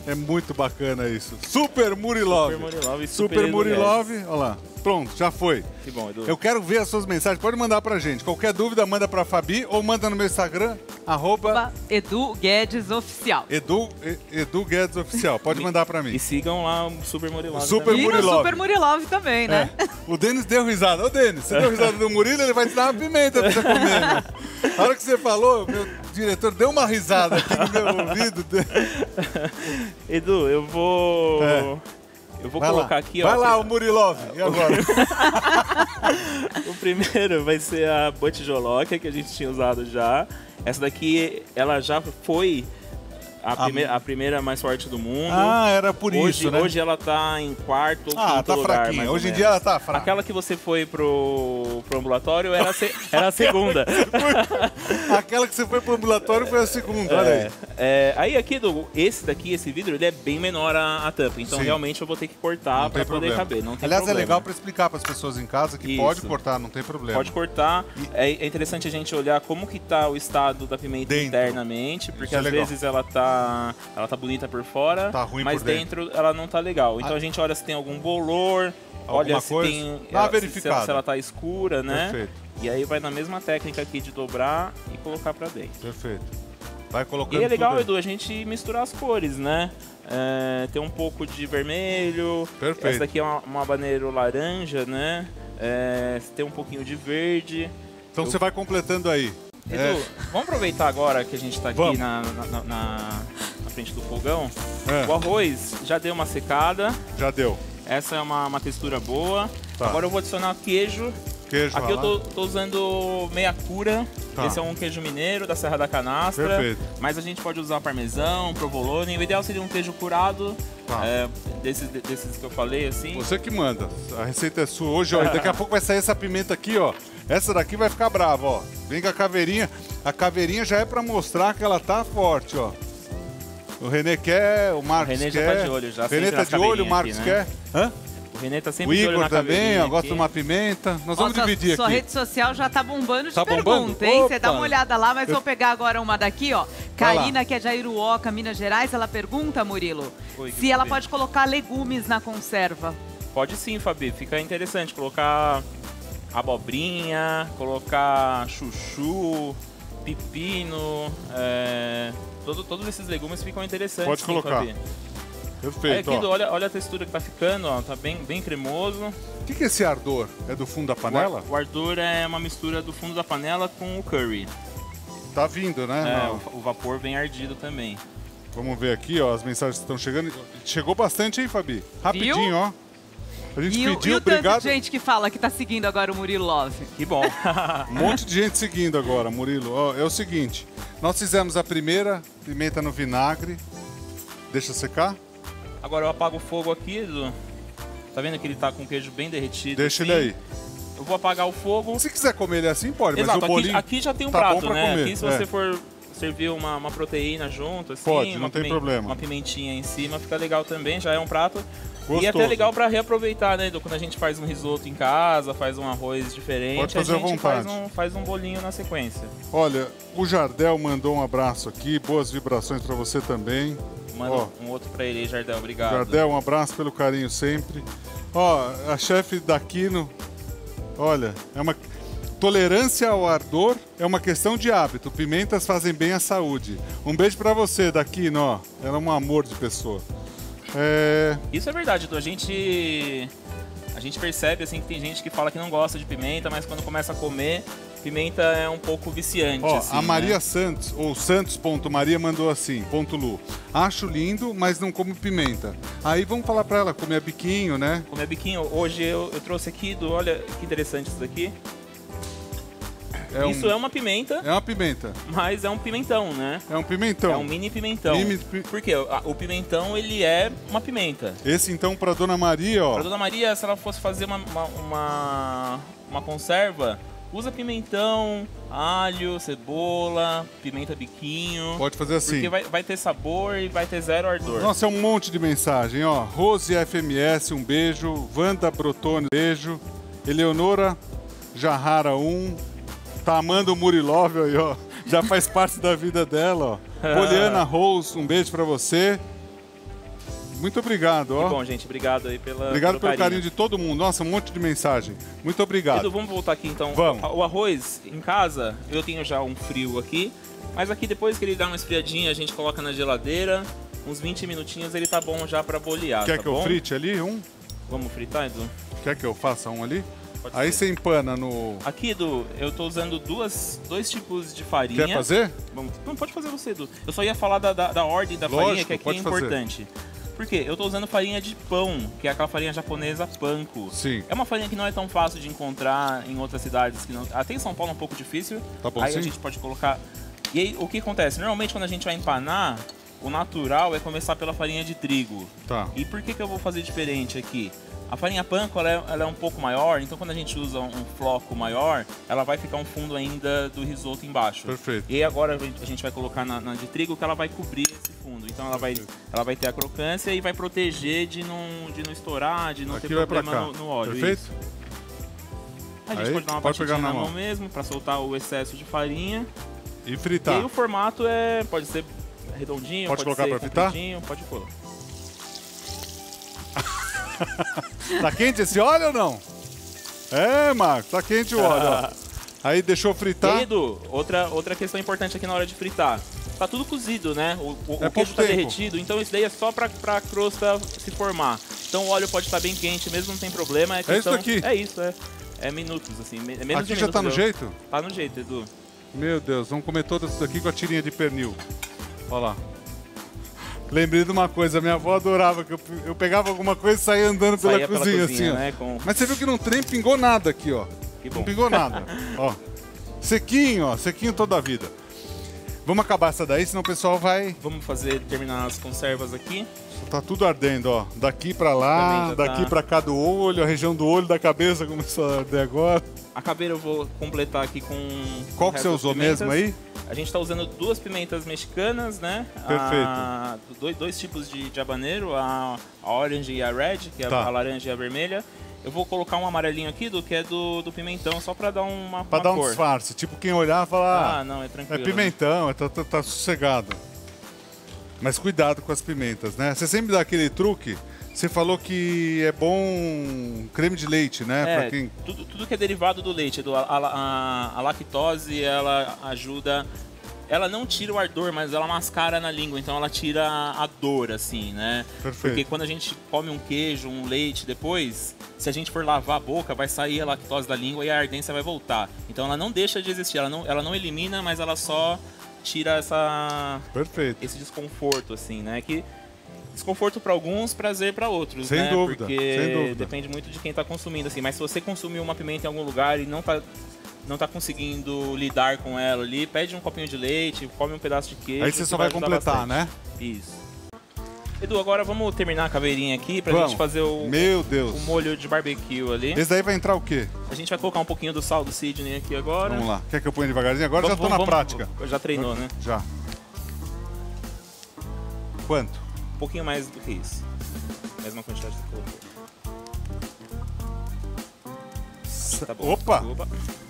é muito bacana isso. Super Murilove. Super Murilove. Super, super Murilove, olha lá. Pronto, já foi. Que bom, Edu. Eu quero ver as suas mensagens, pode mandar pra gente. Qualquer dúvida, manda pra Fabi ou manda no meu Instagram, arroba... Edu Guedes Oficial. Edu, Edu Guedes Oficial, pode mandar pra mim. E sigam lá o Super Murilove. Super Murilove. E o Super Murilove também, né? É. O Denis deu risada. Ô, Denis, você deu risada do Murilo, ele vai te dar uma pimenta pra você comer. Meu. A hora que você falou, meu diretor deu uma risada aqui no meu ouvido. Edu, eu vou... É. Eu vou vai colocar lá. aqui, vai ó. Vai lá, o Murilove. E agora? O primeiro vai ser a bhut jolokia, que a gente tinha usado já. Essa daqui, ela já foi a, a... Prime a primeira mais forte do mundo. Ah, era por hoje, isso, né? Hoje ela tá em quarto ou ah, quinto tá lugar. Ah, tá fraquinha. Hoje em dia ela tá fraca. Aquela que você foi pro, pro ambulatório era a, se era a segunda. Aquela que você foi pro ambulatório foi a segunda, é, olha aí. É, aí aqui, do, esse daqui, esse vidro, ele é bem menor a, a tampa. Então, Sim. realmente, eu vou ter que cortar para poder caber. Não tem Aliás, problema. é legal para explicar para as pessoas em casa que Isso. pode cortar, não tem problema. Pode cortar. E... É interessante a gente olhar como que tá o estado da pimenta dentro. internamente, porque Isso às é vezes ela tá, ela tá bonita por fora, tá ruim mas por dentro. dentro ela não tá legal. Então, a... a gente olha se tem algum bolor, Alguma olha se coisa? tem ela, verificado. Se, se ela tá escura, né? Perfeito. E aí vai na mesma técnica aqui de dobrar e colocar pra dentro. Perfeito. Vai colocando. E é legal, Edu, a gente misturar as cores, né? É, tem um pouco de vermelho. Perfeito. Essa daqui é uma, uma habanero laranja, né? É, tem um pouquinho de verde. Então eu... você vai completando aí. Edu, é. vamos aproveitar agora que a gente está aqui na, na, na, na frente do fogão. É. O arroz já deu uma secada. Já deu. Essa é uma, uma textura boa. Tá. Agora eu vou adicionar queijo. Queijo aqui ralado. Eu tô, tô usando meia cura. Tá. Esse é um queijo mineiro da Serra da Canastra. Perfeito. Mas a gente pode usar parmesão, provolone. O ideal seria um queijo curado. Tá. É, desses, desses que eu falei, assim. Você que manda. A receita é sua hoje, ó. Daqui a pouco vai sair essa pimenta aqui, ó. Essa daqui vai ficar brava, ó. Vem com a caveirinha. A caveirinha já é pra mostrar que ela tá forte, ó. O Renê quer, o Marcos quer. O Renê já quer. Tá de olho, já. O Renê tá de olho, o Marcos aqui, né? Quer. Hã? O Renê tá sempre de olho na caveirinha. O Igor também, gosta de uma pimenta. Nós vamos Nossa, dividir sua aqui. Sua rede social já tá bombando de tá pergunta, bombando? Hein? Você dá uma olhada lá, mas eu... vou pegar agora uma daqui, ó. Karina, que é de Jairuoca, Minas Gerais, ela pergunta, Murilo, Oi, se ela pode colocar legumes na conserva. Pode sim, Fabi. Fica interessante colocar abobrinha, colocar chuchu, pepino, é... todo, todos esses legumes ficam interessantes. Pode colocar. Sim, Fabi. Perfeito, aqui, olha, olha a textura que tá ficando, ó, tá bem, bem cremoso. O que, que é esse ardor? É do fundo da panela? O, o ardor é uma mistura do fundo da panela com o curry. Tá vindo, né? É, o, o vapor vem ardido também. Vamos ver aqui, ó, as mensagens estão chegando. Chegou bastante, hein, Fabi? Rapidinho, Viu? Ó. A gente e pediu, o, e o obrigado. Tanto de gente que fala que tá seguindo agora o Murilo Love. Que bom. Um monte de gente seguindo agora, Murilo. Ó, é o seguinte, nós fizemos a primeira pimenta no vinagre. Deixa secar. Agora eu apago o fogo aqui, Edu. Tá vendo que ele tá com o queijo bem derretido? Deixa assim. Ele aí. Eu vou apagar o fogo. Se quiser comer ele assim, pode, Exato, mas o bolinho... Aqui, aqui já tem um tá prato, pra né? Comer. Aqui se você é. for servir uma, uma proteína junto, assim... Pode, não tem problema. Uma pimentinha em cima, fica legal também, já é um prato. Gostoso. E até legal pra reaproveitar, né, Edu? Quando a gente faz um risoto em casa, faz um arroz diferente... Pode fazer a gente à vontade. Faz um, faz um bolinho na sequência. Olha, o Jardel mandou um abraço aqui, boas vibrações pra você também. Manda oh. um outro pra ele aí, Jardel. Obrigado. Jardel, um abraço pelo carinho sempre. Ó, oh, a chefe Daquino, olha, é uma... Tolerância ao ardor é uma questão de hábito. Pimentas fazem bem à saúde. Um beijo pra você, Daquino, ó. Ela é um amor de pessoa. É... Isso é verdade, Edu. A gente... A gente percebe, assim, que tem gente que fala que não gosta de pimenta, mas quando começa a comer... Pimenta é um pouco viciante. Ó, assim, a Maria né? Santos, ou santos.maria mandou assim, ponto Lu. Acho lindo, mas não como pimenta. Aí vamos falar pra ela, comer biquinho, né? Comer biquinho. Hoje eu, eu trouxe aqui, do, olha que interessante isso daqui. É isso um, é uma pimenta. É uma pimenta. Mas é um pimentão, né? É um pimentão. É um mini pimentão. Mini, pi... Porque o pimentão, ele é uma pimenta. Esse então pra Dona Maria, ó. Pra Dona Maria, se ela fosse fazer uma, uma, uma, uma conserva... Usa pimentão, alho, cebola, pimenta biquinho. Pode fazer assim. Porque vai, vai ter sabor e vai ter zero ardor. Nossa, é um monte de mensagem, ó. Rose F M S, um beijo. Wanda Brotone, um beijo. Eleonora Jarrara um. Tá amando o Murilóvel aí, ó. Já faz parte da vida dela, ó. Poliana Rose, um beijo pra você. Muito obrigado, ó. Que bom, gente. Obrigado aí pela Obrigado pelo, pelo carinho. carinho de todo mundo. Nossa, um monte de mensagem. Muito obrigado. Edu, vamos voltar aqui, então. Vamos. O arroz, em casa, eu tenho já um frio aqui. Mas aqui, depois que ele dá uma esfriadinha, a gente coloca na geladeira. Uns vinte minutinhos, ele tá bom já pra bolear, Quer tá que bom? eu frite ali um? Vamos fritar, Edu? Quer que eu faça um ali? Pode aí ser. Você empana no... Aqui, Edu, eu tô usando duas, dois tipos de farinha. Quer fazer? Vamos. Não, pode fazer você, Edu. Eu só ia falar da, da, da ordem da Lógico, farinha, que aqui é importante. Fazer. Por quê? Eu tô usando farinha de pão, que é aquela farinha japonesa panko. Sim. É uma farinha que não é tão fácil de encontrar em outras cidades. Que não... Até em São Paulo é um pouco difícil. Tá bom, aí sim. A gente pode colocar... E aí, o que acontece? Normalmente, quando a gente vai empanar, o natural é começar pela farinha de trigo. Tá. E por que que eu vou fazer diferente aqui? A farinha panko, ela é, ela é um pouco maior, então quando a gente usa um floco maior, ela vai ficar um fundo ainda do risoto embaixo. Perfeito. E agora a gente vai colocar na, na de trigo, que ela vai cobrir esse fundo. Então ela vai, ela vai ter a crocância e vai proteger de não, de não estourar, de não Aqui ter problema no, no óleo. Perfeito. Isso. A gente Aí, pode dar uma pode batidinha na mão, mão mesmo, para soltar o excesso de farinha. E fritar. E aí o formato é, pode ser redondinho, pode, pode ser compridinho, pode colocar. Tá quente esse óleo ou não? É, Marcos, tá quente o óleo. Ó. Aí deixou fritar. Edu, outra, outra questão importante aqui na hora de fritar. tá tudo cozido, né? O, o, é o queijo tá tempo. derretido, então isso daí é só pra, pra crosta se formar. Então o óleo pode estar bem quente mesmo, não tem problema. É, questão, é isso aqui? É isso, é. É minutos, assim. É menos aqui de já minutos, tá no deu. jeito? Tá no jeito, Edu. Meu Deus, vamos comer todas isso aqui com a tirinha de pernil. Olha lá. Lembrei de uma coisa, minha avó adorava, que eu, eu pegava alguma coisa e saía andando pela, saía cozinha, pela cozinha, assim, né? Com... Mas você viu que não trem, pingou nada aqui, ó. Que bom. Não pingou nada. Ó. Sequinho, ó. Sequinho toda a vida. Vamos acabar essa daí, senão o pessoal vai... Vamos fazer, terminar as conservas aqui. Tá tudo ardendo, ó. Daqui pra lá, daqui tá... pra cá do olho, a região do olho, da cabeça começou a arder agora. A cabeça eu vou completar aqui com... Qual que você usou mesmo aí? A gente tá usando duas pimentas mexicanas, né? Perfeito. A... Dois, dois tipos de, de habanero, a, a orange e a red, que é tá. a laranja e a vermelha. Eu vou colocar um amarelinho aqui, do que é do, do pimentão, só pra dar uma, pra uma dar um cor. disfarce. Tipo, quem olhar falar... Ah, não, é tranquilo. É pimentão, né? tá, tá, tá sossegado. Mas cuidado com as pimentas, né? Você sempre dá aquele truque. Você falou que é bom creme de leite, né? É, pra quem... tudo, tudo que é derivado do leite. Do, a, a, a lactose, ela ajuda... Ela não tira o ardor, mas ela mascara na língua, então ela tira a dor, assim, né? Perfeito. Porque quando a gente come um queijo, um leite depois, se a gente for lavar a boca, vai sair a lactose da língua e a ardência vai voltar. Então ela não deixa de existir, ela não, ela não elimina, mas ela só tira essa, Perfeito. esse desconforto, assim, né? Que desconforto para alguns, prazer para outros, sem né? Dúvida, Porque sem dúvida. depende muito de quem tá consumindo, assim. Mas se você consumiu uma pimenta em algum lugar e não tá... não tá conseguindo lidar com ela ali, pede um copinho de leite, come um pedaço de queijo. Aí você só vai completar, bastante. né? Isso. Edu, agora vamos terminar a caveirinha aqui pra vamos. gente fazer o, Meu Deus. o molho de barbecue ali. Esse daí vai entrar o quê? A gente vai colocar um pouquinho do sal do Sidney aqui agora. Vamos lá. Quer que eu ponha devagarzinho? Agora vamos, já tô vamos, na vamos, prática. Já treinou, né? Já. Quanto? Um pouquinho mais do que isso. Mesma quantidade que colocou. Tá bom. Opa! Opa!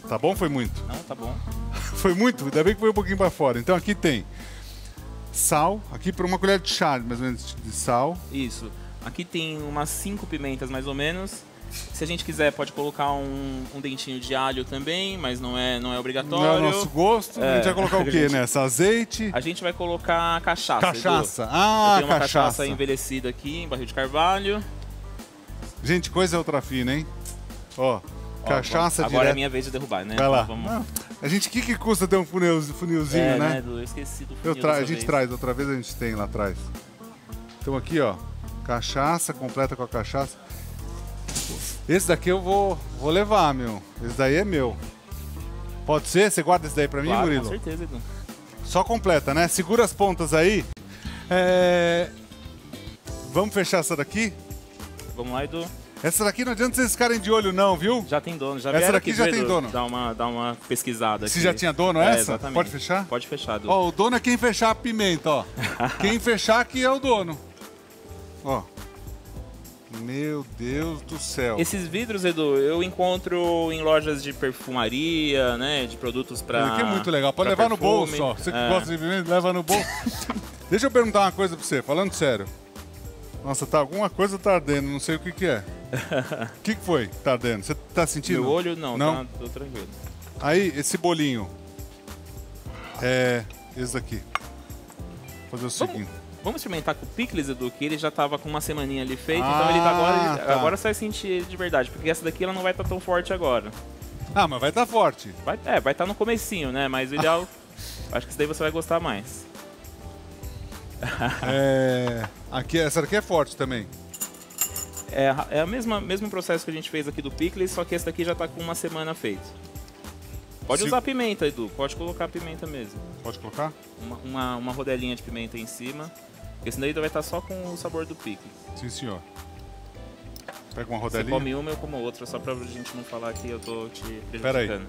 Tá bom? Foi muito? Não, tá bom. Foi muito? Ainda bem que foi um pouquinho pra fora. Então aqui tem sal, aqui para uma colher de chá, mais ou menos, de sal. Isso. Aqui tem umas cinco pimentas, mais ou menos. Se a gente quiser, pode colocar um, um dentinho de alho também, mas não é, não é obrigatório. Não é o nosso gosto. É, a gente vai colocar o quê gente, nessa? Azeite? A gente vai colocar cachaça. Cachaça. Edu. Ah, Eu tenho uma cachaça. cachaça envelhecida aqui, em barril de carvalho. Gente, coisa outra fina, hein? Ó. Cachaça Ó, Agora direto. é minha vez de derrubar, né? Vai lá. Então, vamos... A gente, o que, que custa ter um funil, funilzinho, é, né? Eu esqueci do funil. Eu tra... A gente vez. traz, outra vez a gente tem lá atrás. Então aqui, ó, cachaça, completa com a cachaça. Esse daqui eu vou, vou levar, meu. Esse daí é meu. Pode ser? Você guarda esse daí pra mim, claro, Murilo? Com certeza, Edu. Só completa, né? Segura as pontas aí. É... Vamos fechar essa daqui? Vamos lá, Edu. Essa daqui não adianta vocês ficarem de olho não, viu? Já tem dono, já Essa daqui já tem dono. Dá uma, dá uma pesquisada aqui. Se já tinha dono essa? É, exatamente. Pode fechar? Pode fechar, Edu. Ó, o dono é quem fechar a pimenta, ó. Quem fechar aqui é o dono. Ó. Meu Deus do céu. Esses vidros, Edu, eu encontro em lojas de perfumaria, né? De produtos pra... Isso aqui é muito legal. Pode levar perfume. no bolso, ó. Você que é. gosta de pimenta, leva no bolso. Deixa eu perguntar uma coisa pra você, falando sério. Nossa, tá, alguma coisa tá ardendo, não sei o que que é. O que que foi que tá ardendo? Você tá sentindo? Meu olho não, não? Tá, tô tranquilo. Aí, esse bolinho. É, esse daqui. Vou fazer o seguinte. Vamos, vamos experimentar com o picles, Edu, que ele já tava com uma semaninha ali feito, ah, então ele tá agora, ele, tá. agora você vai sentir ele de verdade, porque essa daqui ela não vai estar tá tão forte agora. Ah, mas vai estar tá forte. Vai, é, vai estar tá no comecinho, né, mas o ideal, acho que isso daí você vai gostar mais. É, aqui, essa daqui é forte também. É, é o mesmo, mesmo processo que a gente fez aqui do picles, só que essa daqui já está com uma semana feito. Pode Se... usar pimenta, Edu. Pode colocar pimenta mesmo. Pode colocar? Uma, uma, uma rodelinha de pimenta em cima. Porque senão vai estar só com o sabor do picles. Sim, senhor. Pega uma rodelinha. Você come uma, eu como outra. Só para a gente não falar que eu tô te prejudicando. Pera aí.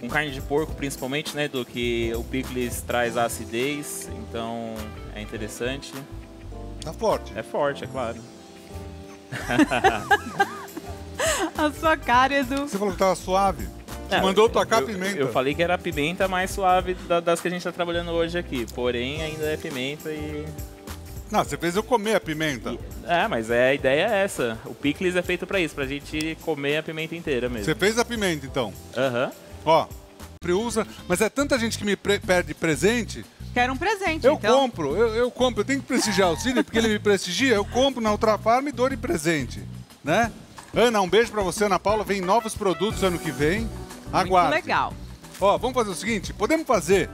Com carne de porco, principalmente, né, Edu? Que o picles traz a acidez, então é interessante. Tá forte. É forte, é claro. A sua cara, Edu. Você falou que tava suave. Você é, mandou tocar eu, pimenta. Eu falei que era a pimenta mais suave das que a gente tá trabalhando hoje aqui. Porém, ainda é pimenta e Não, você fez eu comer a pimenta. É, mas é, a ideia é essa. O picles é feito pra isso, pra gente comer a pimenta inteira mesmo. Você fez a pimenta, então? Aham. Uhum. Ó, preusa, mas é tanta gente que me pre perde presente... Quero um presente, eu então. Compro, eu, eu compro, eu tenho que prestigiar o Sidney, porque ele me prestigia, eu compro na Ultrafarm e dou de presente, né? Ana, um beijo pra você, Ana Paula, vem novos produtos ano que vem, aguarde. Muito legal. Ó, vamos fazer o seguinte, podemos fazer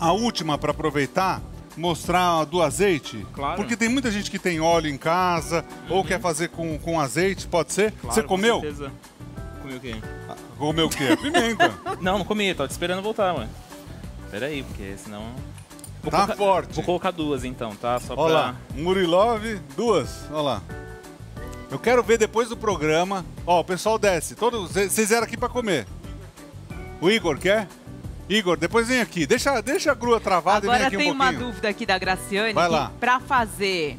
a última pra aproveitar, mostrar a do azeite? Claro. Porque tem muita gente que tem óleo em casa, uhum. ou quer fazer com, com azeite, pode ser? Claro, você comeu? Com certeza. Comeu o quê? Ah, comeu o quê? Pimenta. Não, não comi, tava te esperando voltar, mano. Peraí, porque senão... Vou tá colocar... forte. Vou colocar duas então, tá? Só olha pra... lá, Murilove, duas, olha lá. Eu quero ver depois do programa. Ó, o pessoal desce, todos vocês eram aqui pra comer. O Igor quer? Igor, depois vem aqui, deixa, deixa a grua travada. Agora e vem aqui um pouquinho. Agora tem uma dúvida aqui da Graciane. Vai lá. Pra fazer,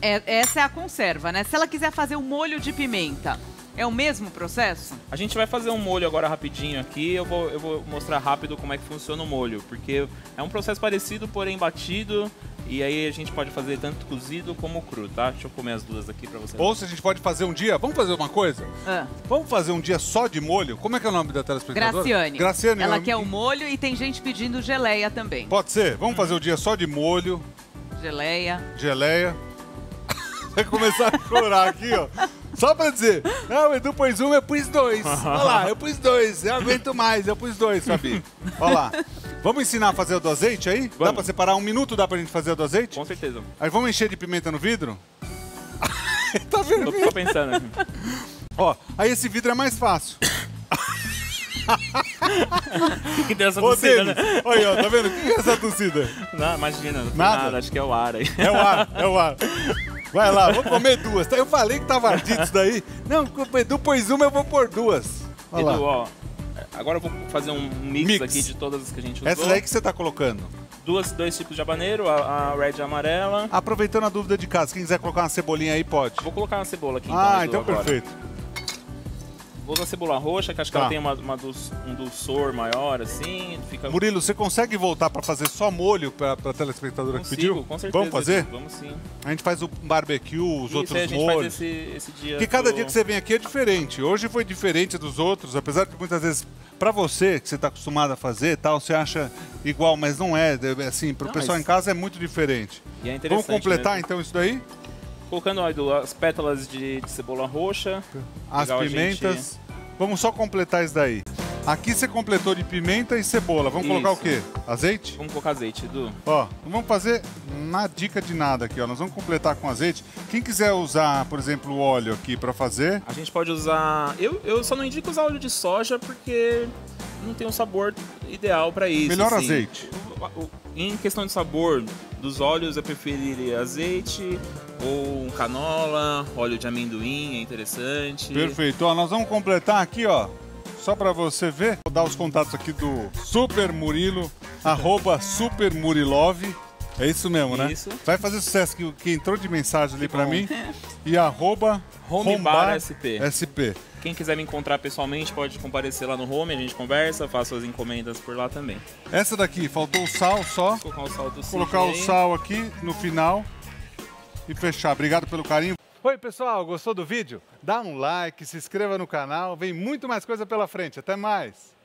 é, essa é a conserva, né? Se ela quiser fazer o molho de pimenta, é o mesmo processo? A gente vai fazer um molho agora rapidinho aqui, eu vou, eu vou mostrar rápido como é que funciona o molho, porque é um processo parecido, porém batido, e aí a gente pode fazer tanto cozido como cru, tá? Deixa eu comer as duas aqui pra vocês. Ou se a gente pode fazer um dia, vamos fazer uma coisa? Ah. Vamos fazer um dia só de molho? Como é que é o nome da telespectadora? Graciane. Graciane. Ela eu... quer o molho e tem gente pedindo geleia também. Pode ser? Vamos hum. fazer um dia só de molho. Geleia. Geleia. Vai começar a chorar aqui, ó. Só pra dizer, não, o Edu pôs um, eu pus dois. Olha lá, eu pus dois, eu aguento mais, eu pus dois, Fabi. Olha lá. Vamos ensinar a fazer o do azeite aí? Vamos. Dá pra separar um minuto, dá pra gente fazer o do azeite? Com certeza. Aí vamos encher de pimenta no vidro? Tá vendo? Tô, tô pensando aqui. Ó, aí esse vidro é mais fácil. Que deu essa tossida, né? Olha, ó, tá vendo? O que é essa tossida? Não, imagina, não nada. nada, acho que é o ar aí. É o ar, é o ar. Vai lá, vou comer duas. Eu falei que tava ardido isso daí. Não, o Edu pôs uma, eu vou pôr duas. Olha Edu, lá. Ó, agora eu vou fazer um mix, mix aqui de todas as que a gente usou. Essa daí que você tá colocando? Duas, dois tipos de habanero, a, a red e a amarela. Aproveitando a dúvida de casa, quem quiser colocar uma cebolinha aí, pode. Vou colocar uma cebola aqui, então. Ah, Edu, então agora. Perfeito. Vou usar cebola roxa, que acho que tá. Ela tem uma, uma dos, um dulçor maior, assim. Fica... Murilo, você consegue voltar para fazer só molho para a telespectadora consigo, que pediu? Com certeza. Vamos fazer? Gente, vamos sim. A gente faz o barbecue, os Isso, outros é, a gente molhos. Faz esse, esse dia Porque do... cada dia que você vem aqui é diferente. Hoje foi diferente dos outros, apesar de que muitas vezes, para você, que você está acostumado a fazer tal, você acha igual, mas não é. Assim, para o pessoal mas... em casa é muito diferente. E é interessante. Vamos completar mesmo. Então isso daí? Colocando, ó, Edu, as pétalas de, de cebola roxa. As legal, pimentas. Gente... Vamos só completar isso daí. Aqui você completou de pimenta e cebola. Vamos isso. colocar o quê? Azeite? Vamos colocar azeite, Edu. Ó, não vamos fazer na dica de nada aqui, ó. Nós vamos completar com azeite. Quem quiser usar, por exemplo, o óleo aqui pra fazer... A gente pode usar... Eu, eu só não indico usar óleo de soja porque não tem um sabor ideal pra isso. Melhor assim. Azeite. O, o, em questão de sabor... Dos óleos eu preferiria azeite ou um canola, óleo de amendoim, é interessante. Perfeito, ó, nós vamos completar aqui, ó, só para você ver. Vou dar os contatos aqui do Super Murilo, arroba Super Murilove, é isso mesmo, né? Isso. Vai fazer sucesso que, que entrou de mensagem ali para mim. E arroba Homebar S P. S P. Quem quiser me encontrar pessoalmente pode comparecer lá no home, a gente conversa, faço as encomendas por lá também. Essa daqui, faltou o sal só. Vou colocar o sal do Colocar o sal aqui no final e fechar. Obrigado pelo carinho. Oi pessoal, gostou do vídeo? Dá um like, se inscreva no canal, vem muito mais coisa pela frente. Até mais!